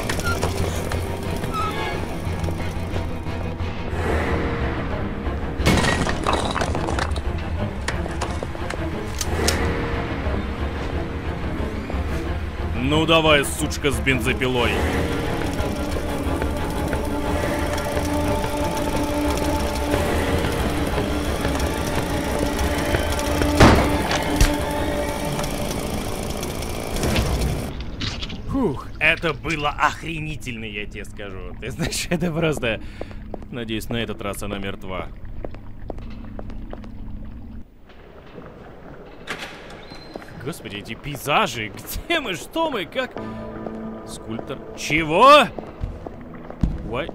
Ну давай, сучка с бензопилой. Фух, это было охренительно, я тебе скажу. Ты знаешь, это просто... Надеюсь, на этот раз она мертва. Господи, эти пейзажи, где мы, что мы, как? Скульптор. Чего? What?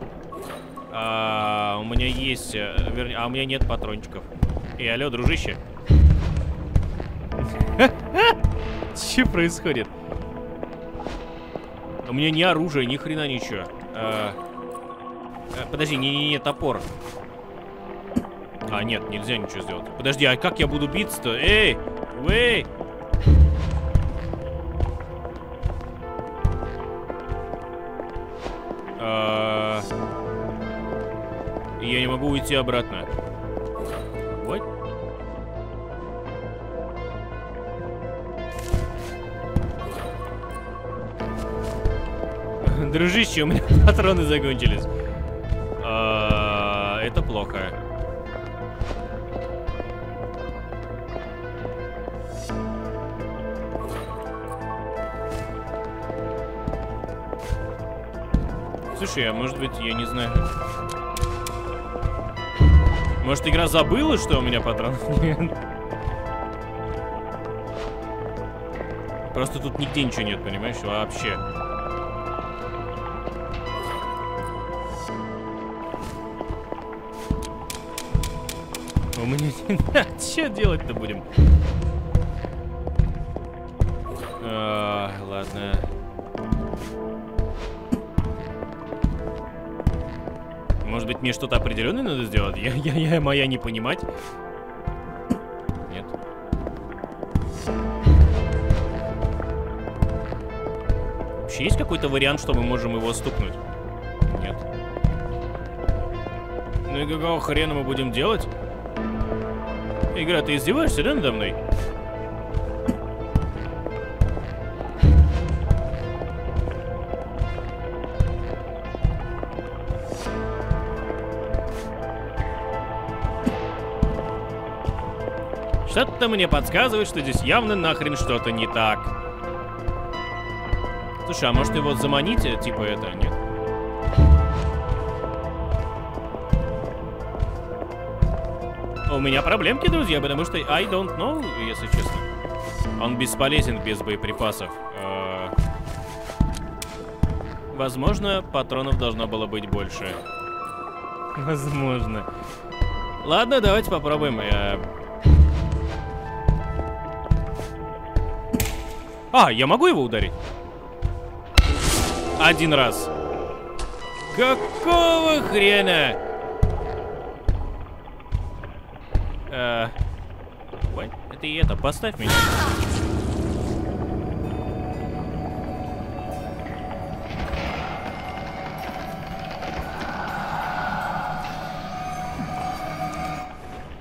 У меня есть, вернее, у меня нет патрончиков. Эй, алло, дружище. Че происходит? У меня ни оружия, ни хрена ничего. Подожди, не-не-не, топор. А, нет, нельзя ничего сделать. Подожди, а как я буду биться-то? Эй, эй! Я не могу уйти обратно. What? Дружище, у меня патроны закончились. Это плохо. Слушай, а может быть, я не знаю. Может, игра забыла, что у меня патронов нет? Просто тут нигде ничего нет, понимаешь? Вообще. этого мы не... Че делать-то будем? Ладно. Может быть, мне что-то определенное надо сделать? Я моя не понимать. Нет. Вообще есть какой-то вариант, что мы можем его стукнуть? Нет. Ну и какого хрена мы будем делать? Игра, ты издеваешься, да, надо мной? Что-то мне подсказывает, что здесь явно нахрен что-то не так. Слушай, а может его заманить? Типа это, нет. У меня проблемки, друзья, потому что I don't know, если честно. Он бесполезен без боеприпасов. Возможно, патронов должно было быть больше. Возможно. Ладно, давайте попробуем. Я могу его ударить? Один раз. Какого хрена? Это, поставь меня.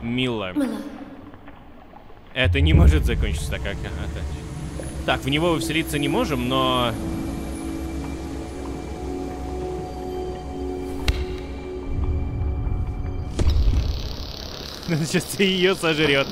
Мила. Это не может закончиться так, как... Так, в него вселиться не можем, но... Сейчас ее сожрет.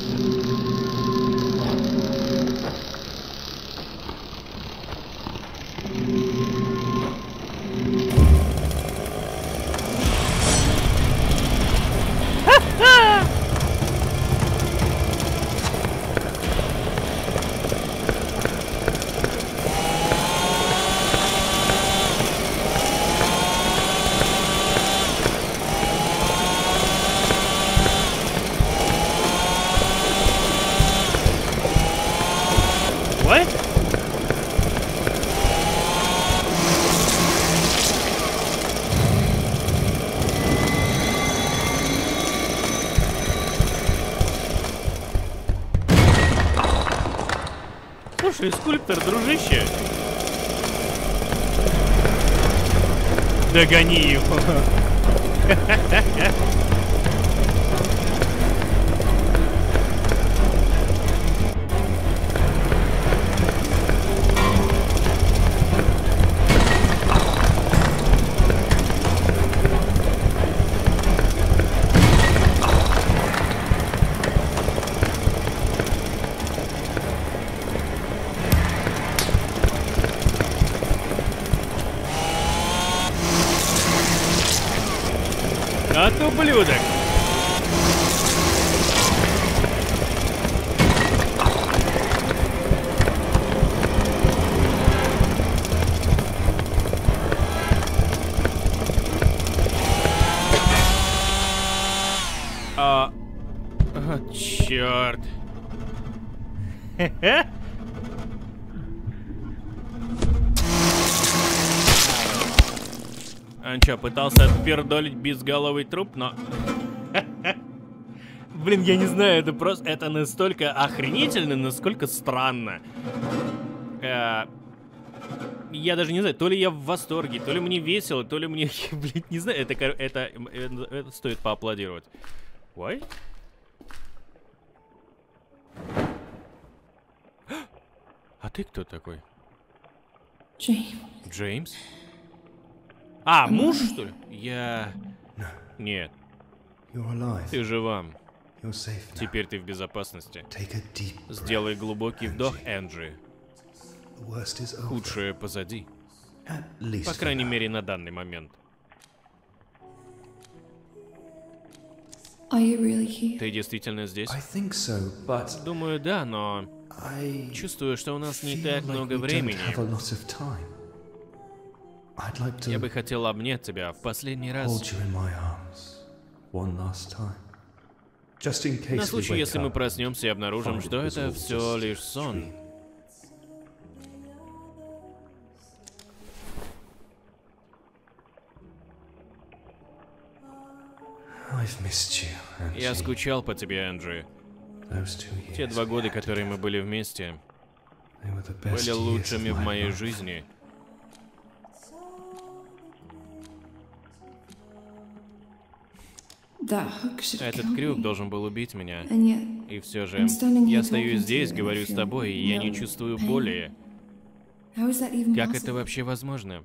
Скульптор, дружище. Догони его. Черт. Он что, пытался отпердолить безголовый труп, но... Блин, я не знаю, это просто... Это настолько охренительно, насколько странно. Я даже не знаю, то ли я в восторге, то ли мне весело, то ли мне... Блин, не знаю, это стоит поаплодировать. Ой. А ты кто такой? Джеймс? Муж, что ли? Нет. Ты жива. Теперь ты в безопасности. Сделай глубокий вдох, Энджи. Худшее позади. По крайней мере, на данный момент. Ты действительно здесь? Думаю, да, но... Чувствую, что у нас не так много времени. Я бы хотел обнять тебя в последний раз. На случай, если мы проснемся и обнаружим, что это все лишь сон. Я скучал по тебе, Энджи. Те 2 года, которые мы были вместе, были лучшими в моей жизни. Да, этот крюк должен был убить меня. И все же я стою здесь, говорю с тобой, и я не чувствую боли. Как это вообще возможно?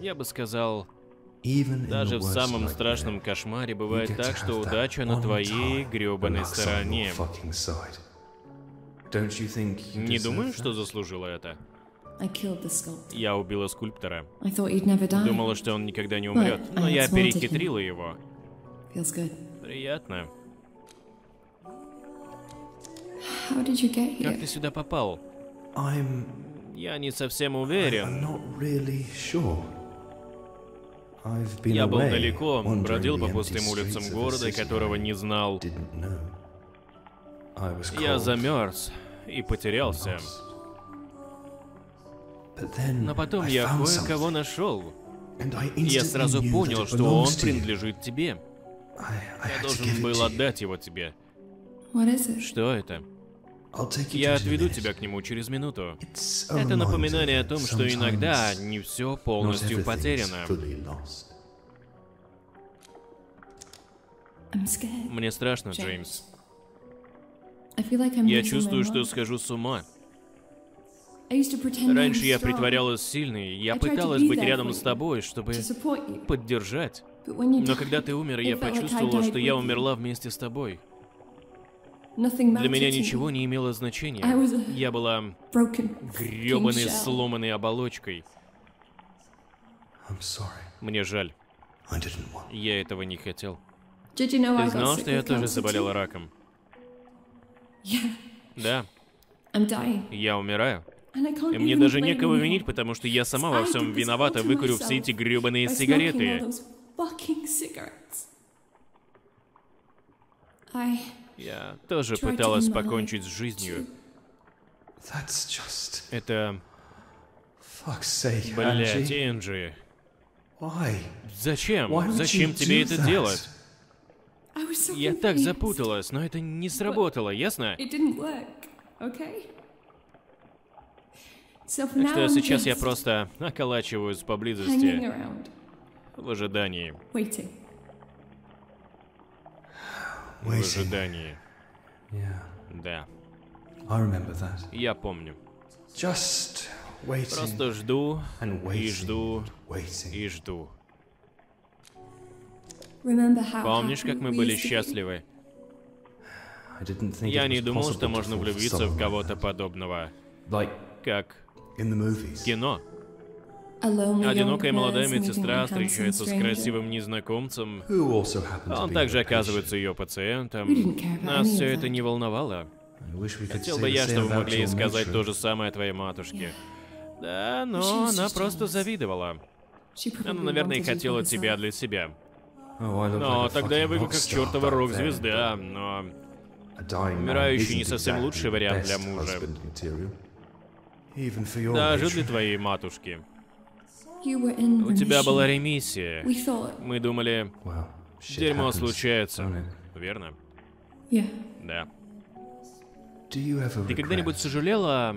Я бы сказал, даже в самом страшном кошмаре бывает так, что удача на твоей грёбаной стороне. Не думаю, что заслужила это. Я убила скульптора. Думала, что он никогда не умрет, но я перехитрила его. Приятно. Как ты сюда попал? Я не совсем уверен. Я был далеко, бродил по пустым улицам города, которого не знал. Я замерз и потерялся. Но потом я кое-кого нашел. Я сразу понял, что он принадлежит тебе. Я должен был отдать его тебе. Что это? Я отведу тебя к нему через минуту. Это напоминание о том, что иногда не все полностью потеряно. Мне страшно, Джеймс. Я чувствую, что схожу с ума. Раньше я притворялась сильной, я пыталась быть рядом с тобой, чтобы поддержать. Но когда ты умер, я почувствовала, что я умерла вместе с тобой. Для меня ничего не имело значения. Я была грёбаной, сломанной оболочкой. Мне жаль. Я этого не хотел. Ты знал, что я тоже заболела раком? Да. Я умираю. И мне даже некого винить, потому что я сама во всем виновата, выкурю все эти грёбаные сигареты. Я тоже пыталась покончить с жизнью. Это... Блядь, Энджи. Зачем? Зачем тебе это делать? Я так запуталась, но это не сработало, ясно? Так что сейчас я просто околачиваюсь поблизости, в ожидании. В ожидании. Да. Я помню. Просто жду, и жду, и жду. Помнишь, как мы были счастливы? Я не думал, что можно влюбиться в кого-то подобного. Как в кино. Одинокая молодая медсестра встречается с красивым незнакомцем. Он также оказывается ее пациентом. Нас все это не волновало. Хотел бы я, чтобы могли сказать то же самое о твоей матушке. Да, но она просто завидовала. Она, наверное, хотела тебя для себя. Но тогда я выглядел как чертова рок-звезда, но... Умирающий не совсем лучший вариант для мужа. Даже для твоей матушки. У тебя была ремиссия. Мы думали, дерьмо случается, верно? Да. Ты когда-нибудь сожалела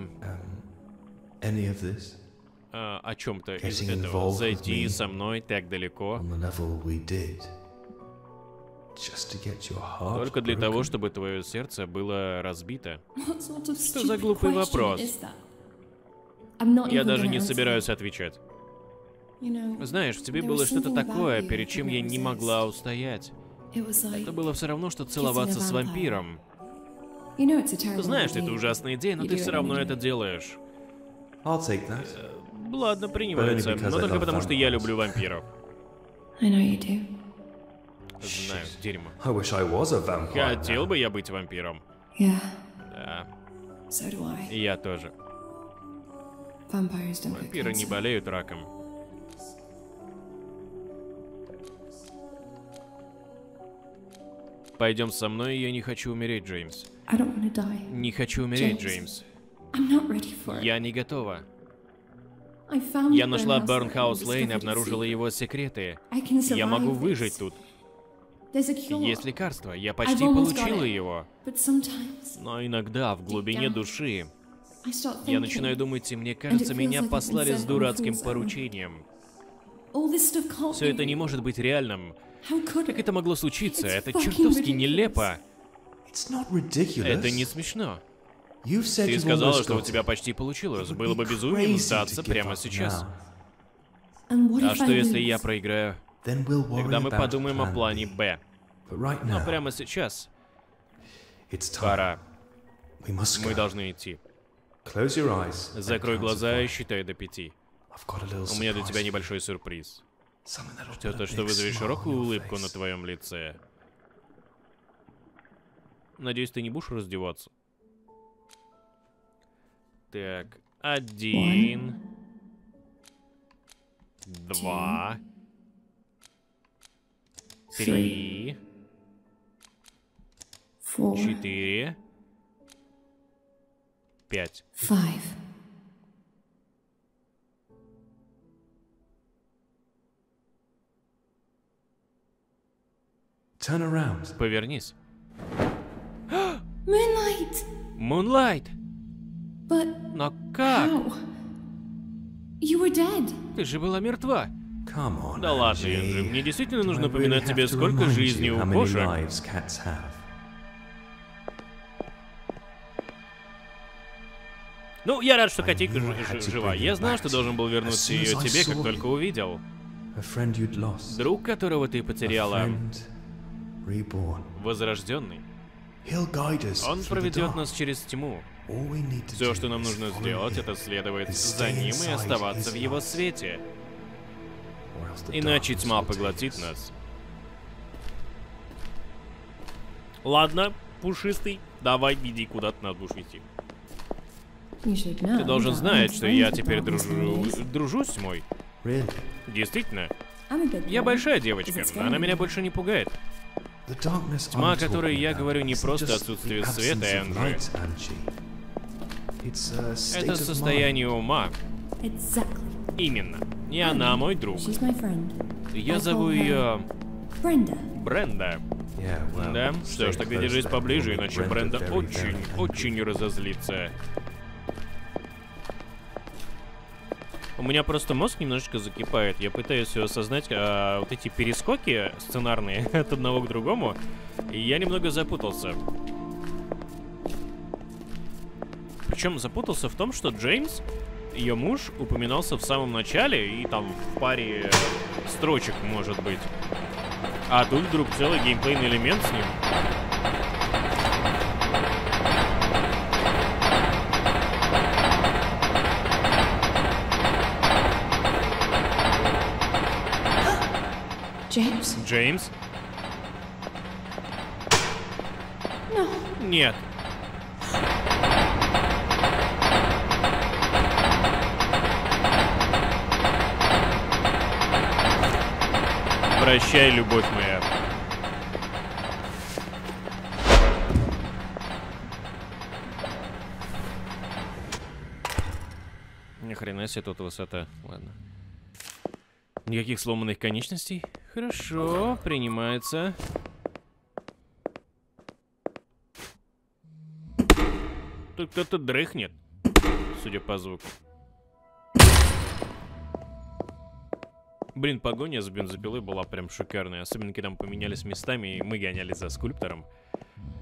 о чем-то из этого? Зайти со мной так далеко? Только для того, чтобы твое сердце было разбито? Что за глупый вопрос? Я даже не собираюсь отвечать. Знаешь, в тебе было что-то такое, перед чем я не могла устоять. Это было все равно, что целоваться с вампиром. Ты знаешь, это ужасная идея, но ты все равно это делаешь. Ладно, принимается, но только потому, что я люблю вампиров. Знаю, дерьмо. Хотел бы я быть вампиром. Да. Я тоже. Вампиры не болеют раком. Пойдем со мной, я не хочу умереть, Джеймс. Не хочу умереть, Джеймс. Я не готова. Я нашла Burnhouse Lane и обнаружила его секреты. Я могу выжить тут. Есть лекарство, я почти получила его. Но иногда в глубине души я начинаю думать, и мне кажется, меня послали с дурацким поручением. Все это не может быть реальным. Как это могло случиться? Это чертовски нелепо. Это не смешно. Ты сказала, что у тебя почти получилось. Было бы безумием сдаться прямо сейчас. А что если я проиграю? Тогда мы подумаем о плане Б. Но прямо сейчас... Пора. Мы должны идти. Закрой глаза и считай до 5. У меня для тебя небольшой сюрприз. Что-то, что вызовет широкую улыбку на твоем лице. Надеюсь, ты не будешь раздеваться. Так, 1, 2, 3, 4, 5. Повернись. Moonlight! Но как? Ты же была мертва. Да ладно, Энджи, мне действительно нужно напоминать тебе, сколько жизней у кошек. Ну, я рад, что котейка жива. Я знал, что должен был вернуть ее тебе, как только увидел. Друг, которого ты потеряла. Возрожденный. Он проведет нас через тьму. Все, что нам нужно сделать, это следовать за ним и оставаться в его свете. Иначе тьма поглотит нас. Ладно, пушистый, давай иди куда-то, надо будешь идти. Ты должен знать, что я теперь дружу с тьмой. Действительно. Я большая девочка, она меня больше не пугает. Тьма, о которой я говорю, не просто отсутствие света, Энджи. Это состояние ума. Именно. И она мой друг. Я зову ее... Бренда. Да? Что ж, тогда держись поближе, иначе Бренда очень разозлится. У меня просто мозг немножечко закипает. Я пытаюсь все осознать, вот эти перескоки сценарные от одного к другому. И я немного запутался. Причем запутался в том, что Джеймс, ее муж, упоминался в самом начале. И там в паре строчек, может быть. А тут вдруг целый геймплейный элемент с ним. Джеймс? Нет. Прощай, любовь моя. Ни хрена себе тут высота. Ладно. Никаких сломанных конечностей? Хорошо, принимается. Тут кто-то дрыхнет, судя по звуку. Блин, погоня за бензопилой была прям шикарная. Особенно, когда мы поменялись местами, и мы гонялись за скульптором.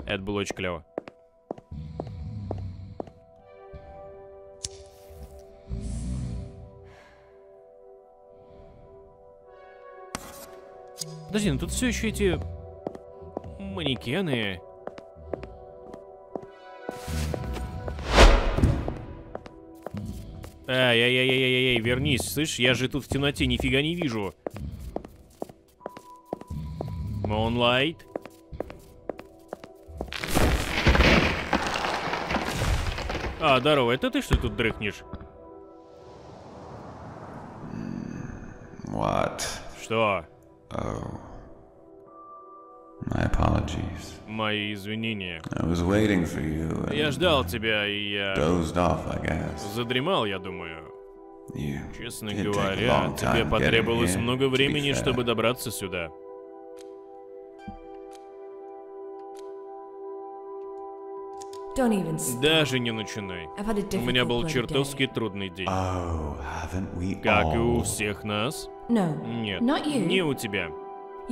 Это было очень клево. Подожди, ну тут все еще эти манекены. Ай-яй-яй-яй-яй, вернись, слышь, я же тут в темноте нифига не вижу. Moonlight. А, здорово, это ты что тут дрыхнешь? What? Что? Мои извинения. Я ждал тебя, и я задремал, я думаю. Честно говоря, тебе потребовалось много времени, чтобы добраться сюда. Даже не начинай. У меня был чертовски трудный день. Как и у всех нас? Нет, не у тебя. У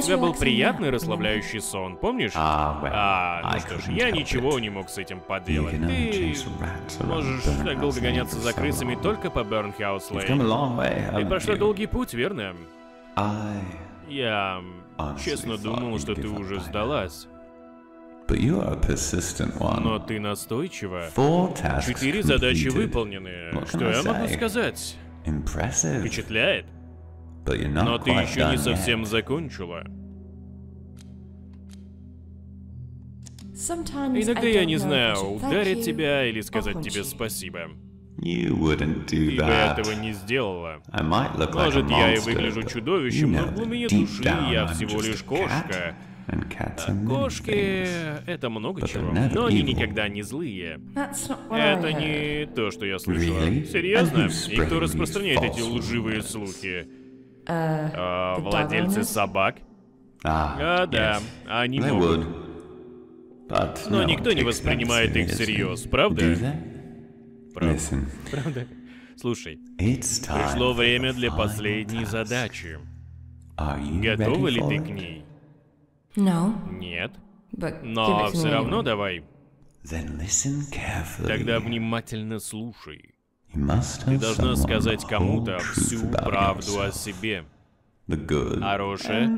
тебя был приятный расслабляющий сон, помнишь? Ну что ж, я ничего не мог с этим поделать. Ты можешь так долго гоняться за крысами только по Burnhouse Lane. Ты прошла долгий путь, верно? Я честно думал, что ты уже сдалась. Но ты настойчива. 4 задачи выполнены. Что я могу сказать? Впечатляет. Но ты еще не совсем закончила. Иногда я не знаю, ударить тебя или сказать тебе спасибо. Ты бы этого не сделала. Может, я и выгляжу чудовищем, но в глубине души я всего лишь кошка. Кошки — это много чего, но они никогда не злые. Это не то, что я слышала. Серьезно? И кто распространяет эти лживые слухи? Владельцы собак? Да, они могут. Но никто не воспринимает их всерьез, правда? Правда? Слушай, пришло время для последней задачи. Готова ли ты к ней? Нет. Но все равно давай. Тогда внимательно слушай. Ты должна сказать кому-то всю правду о себе. Хорошее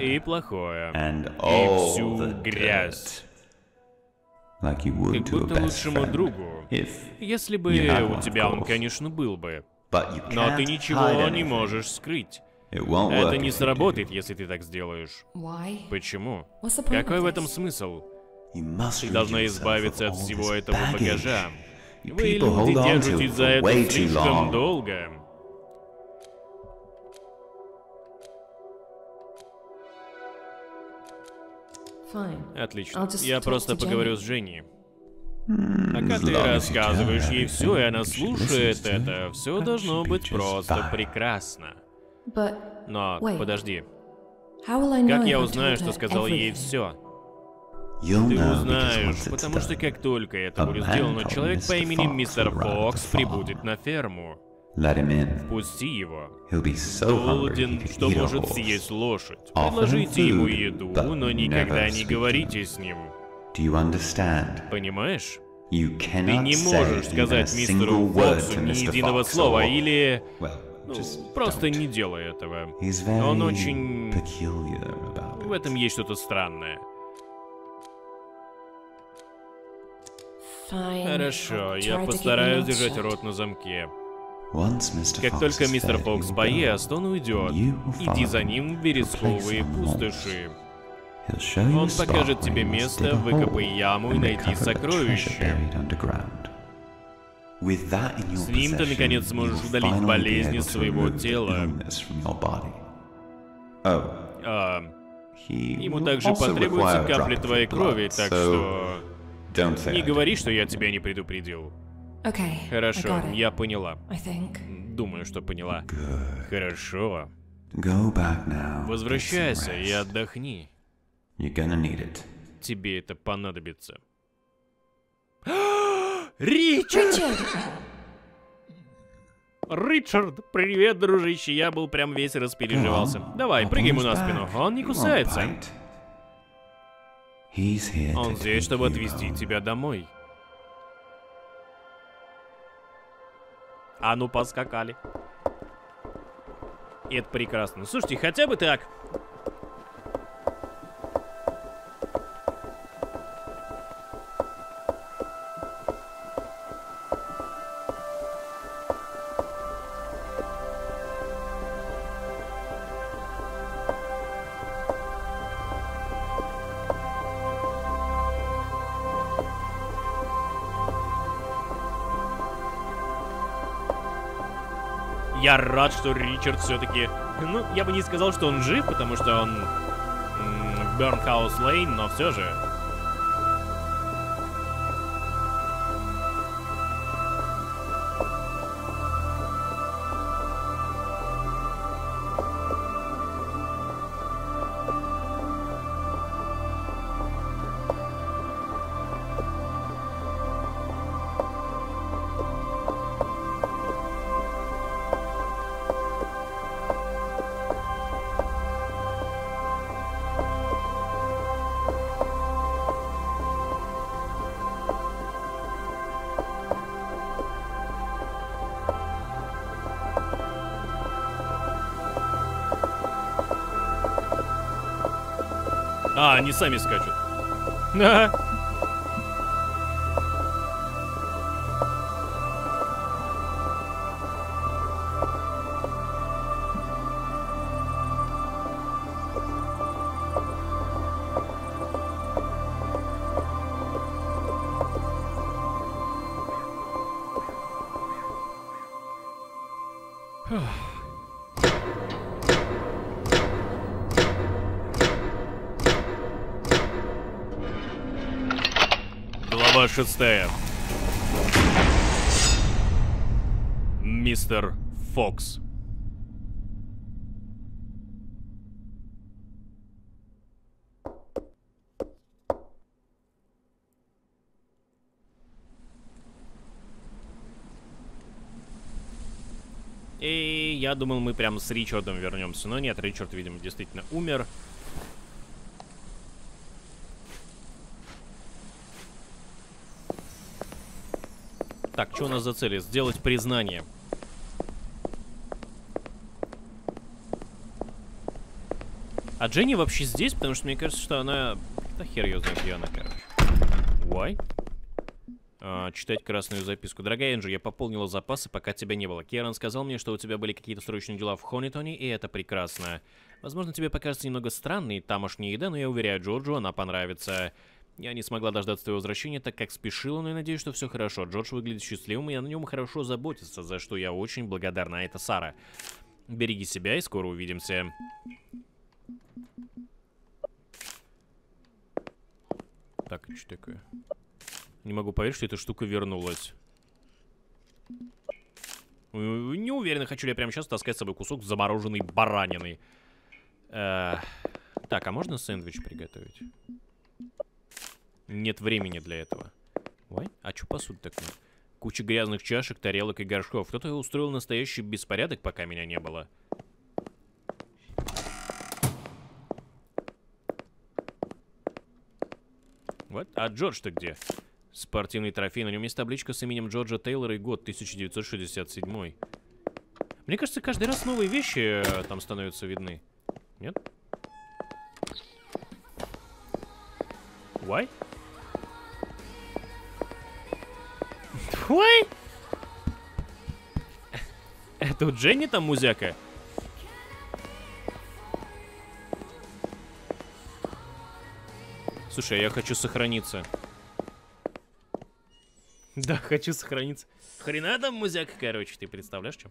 и плохое. И всю грязь. Как будто лучшему другу. Если бы у тебя он, конечно, был бы. Но ты ничего не можешь скрыть. Это не сработает, если ты так сделаешь. Почему? Какой в этом смысл? Ты должна избавиться от всего этого багажа. Вы, люди, держитесь за это слишком долго. Отлично. Я просто поговорю с Дженни. Пока ты рассказываешь ей все, и она слушает это, все должно быть просто прекрасно. Но подожди. Как я узнаю, что сказал ей все? Ты узнаешь, потому что как только это будет сделано, человек по имени Мистер Фокс прибудет на ферму. Впусти его. Голоден, что может съесть лошадь. Предложите ему еду, но никогда не говорите с ним. Понимаешь? Ты не можешь сказать мистеру Фоксу ни единого слова, или... просто не делай этого. Он очень... В этом есть что-то странное. Хорошо, я постараюсь держать рот на замке. Как только мистер Фокс поест, он уйдет. Иди за ним в вересковые пустоши. Он покажет тебе место, выкопай яму и найди сокровище. С ним ты наконец сможешь удалить болезни своего тела. Ему также потребуется капли твоей крови, так что... Не говори, что я тебя не предупредил. Хорошо, я поняла. Думаю, что поняла. Хорошо. Возвращайся и отдохни. Тебе это понадобится. Ричард! Ричард, привет, дружище. Я был прям весь распереживался. Давай, прыгай ему на спину. Он не кусается. Он здесь, чтобы отвезти тебя домой. А ну, поскакали. Это прекрасно. Слушайте, хотя бы так. Я рад, что Ричард все-таки... Ну, я бы не сказал, что он жив, потому что он Burnhouse Lane, но все же... А, они сами скачут. Шестая. Мистер Фокс. И я думал, мы прям с Ричардом вернемся, но нет, Ричард, видимо, действительно умер. Так, что у нас за цели? Сделать признание. А Дженни вообще здесь? Потому что мне кажется, что она... Да хер ее знает, где она, короче. Уай. Читать красную записку. Дорогая Энджи, я пополнила запасы, пока тебя не было. Киран сказал мне, что у тебя были какие-то срочные дела в Хонитоне, и это прекрасно. Возможно, тебе покажется немного странной тамошняя еда, но я уверяю Джорджу, она понравится. Я не смогла дождаться твоего возвращения, так как спешила, но я надеюсь, что все хорошо. Джордж выглядит счастливым, и о нем хорошо заботится, за что я очень благодарна. А это Сара. Береги себя, и скоро увидимся. Так, что такое? Не могу поверить, что эта штука вернулась. Не уверена, хочу ли я прямо сейчас таскать с собой кусок замороженной баранины. Так, а можно сэндвич приготовить? Нет времени для этого. Ой, а чё посуду такое? Куча грязных чашек, тарелок и горшков. Кто-то устроил настоящий беспорядок, пока меня не было. Вот, а Джордж-то где? Спортивный трофей, на нем есть табличка с именем Джорджа Тейлора и год 1967. Мне кажется, каждый раз новые вещи там становятся видны. Нет? Why? Ой! Это у Дженни там музяка? Слушай, я хочу сохраниться. Да, хочу сохраниться. Хрена там музяка, короче, ты представляешь, чем?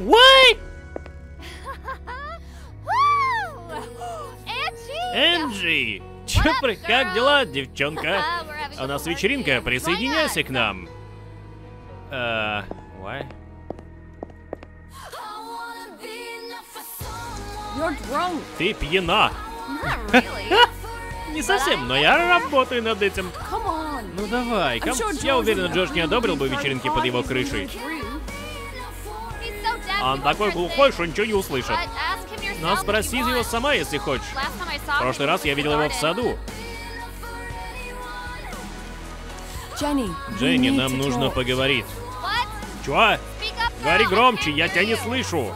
Why? Энджи! Как дела, девчонка? У нас вечеринка, присоединяйся к нам. Why? Ты пьяна. Не совсем, но я работаю над этим. Ну давай, я уверена, Джордж не одобрил бы вечеринки под его крышей. Он такой глухой, что ничего не услышит. Но спроси его сама, если хочешь. В прошлый раз я видел его в саду. Дженни, нам нужно поговорить. Чего? Говори громче, я тебя не слышу.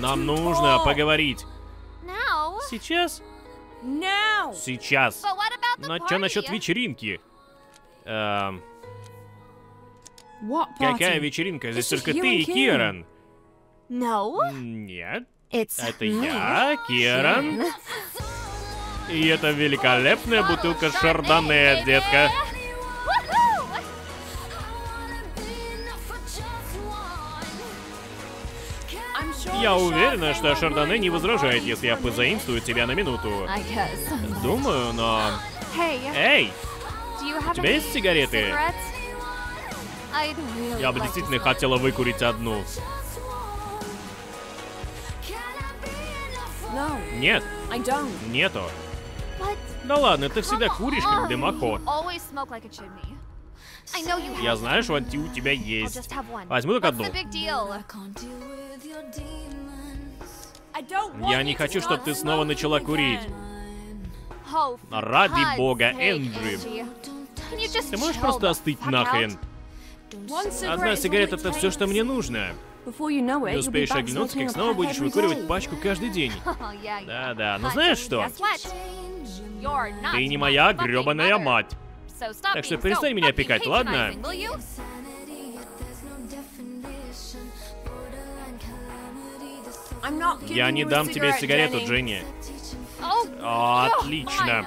Нам нужно поговорить. Сейчас? Сейчас. Но что насчет вечеринки? Какая вечеринка? Здесь только ты и Киран. Нет. Это я, Киран. И это великолепная бутылка шардоне, детка. Я уверена, что Шардоне не возражает, если я позаимствую тебя на минуту. Думаю, но... Эй! У тебя есть сигареты? Я бы действительно хотела выкурить одну. Нет. Нету. Да ладно, ты всегда куришь, как дымоход. Я знаю, что у тебя есть. Возьму только одну. Я не хочу, чтобы ты снова начала курить. Ради бога, Энджи. Ты можешь просто остыть нахрен? Одна сигарета — это все, что мне нужно. Не успеешь оглянуться, как снова будешь выкуривать пачку каждый день. Да-да, но знаешь что? Ты не моя гребаная мать. Так что перестань меня опекать, ладно? Я не дам тебе сигарету, Дженни. Отлично.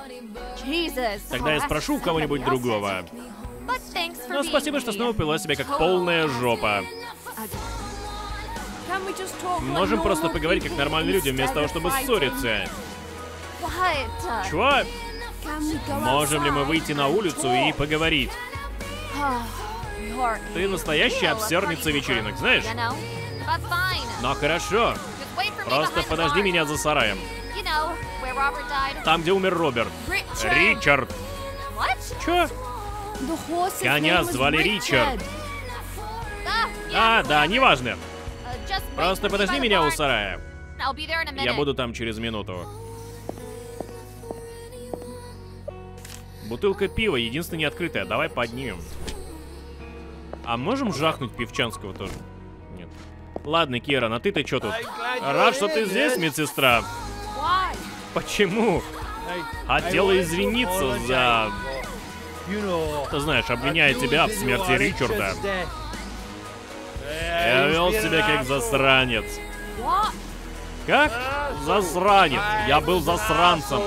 Тогда я спрошу у кого-нибудь другого. Но спасибо, что снова пила себя как полная жопа. Можем просто поговорить как нормальные люди, вместо того, чтобы ссориться. Чего? Можем ли мы выйти на улицу и поговорить? Ты настоящая обсердница вечеринок, знаешь? Но хорошо. Просто подожди меня за сараем. Там, где умер Роберт. Ричард. Чё? Коня звали Ричард. Да, неважно. Просто подожди меня у сарая. Я буду там через минуту. Бутылка пива, единственная не открытая. Давай поднимем. А можем жахнуть пивчанского тоже? Нет. Ладно, Киран, а ты-то чё тут? Рад, что ты здесь, медсестра. Почему? Хотела извиниться за... Ты знаешь, обвиняя тебя в смерти Ричарда. Я вел себя как засранец. Как? Засранец. Я был засранцем.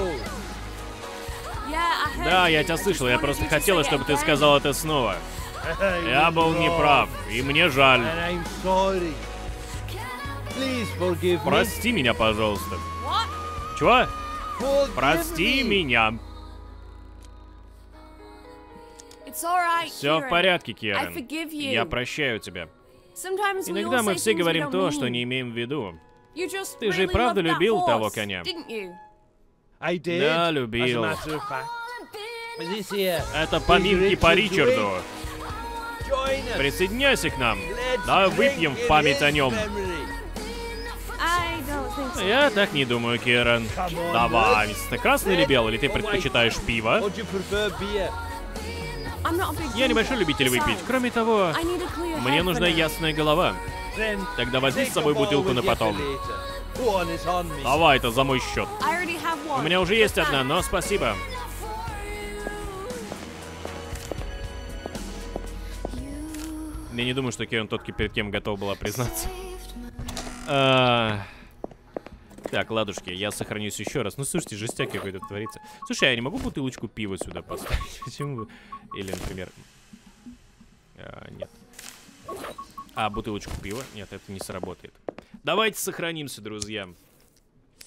Да, я тебя слышал, я просто хотела, чтобы ты сказал это снова. Я был неправ, и мне жаль. Прости меня, пожалуйста. Чего? Прости меня. Все в порядке, Киран. Я прощаю тебя. Иногда мы все говорим то, что не имеем в виду. Ты же и правда любил того коня? Да, любил. Это поминки по Ричарду. Присоединяйся к нам. Да, выпьем в память о нем. Я так не думаю, Киран. Давай, ты красный или белый, или ты предпочитаешь пиво? Я небольшой любитель выпить. Кроме того, мне нужна ясная голова. Тогда возьми с собой бутылку на потом. Давай, это за мой счет. У меня уже есть одна, но спасибо. Я не думаю, что Киран тот, перед кем готова была признаться. Так, ладушки, я сохранюсь еще раз. Ну, слушайте, жестяк какой-то творится. Слушай, я не могу бутылочку пива сюда поставить? Почему? Или, например... Нет. А, бутылочку пива? Нет, это не сработает. Давайте сохранимся, друзья.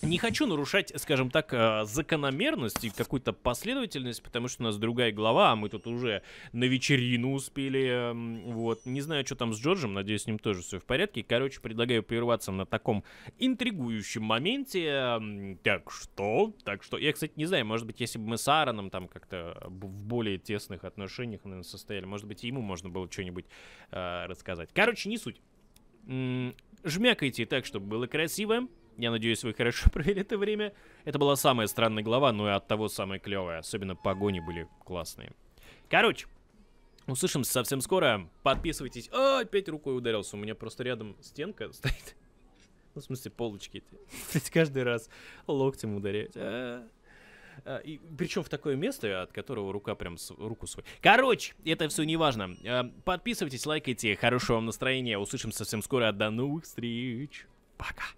Не хочу нарушать, скажем так, закономерность и какую-то последовательность, потому что у нас другая глава, а мы тут уже на вечерину успели, вот. Не знаю, что там с Джорджем, надеюсь, с ним тоже все в порядке. Короче, предлагаю прерваться на таком интригующем моменте. Так что, я, кстати, не знаю, может быть, если бы мы с Аароном там как-то в более тесных отношениях, наверное, состояли, может быть, ему можно было что-нибудь рассказать. Короче, не суть. Жмякайте так, чтобы было красиво. Я надеюсь, вы хорошо провели это время. Это была самая странная глава, но и оттого самая клевая. Особенно погони были классные. Короче, услышимся совсем скоро. Подписывайтесь. О, опять рукой ударился. У меня просто рядом стенка стоит. Ну, в смысле, полочки. Каждый раз локтем ударять. Причем в такое место, от которого рука прям руку свой. Короче, это все не важно. Подписывайтесь, лайкайте. Хорошего вам настроения. Услышимся совсем скоро. До новых встреч. Пока.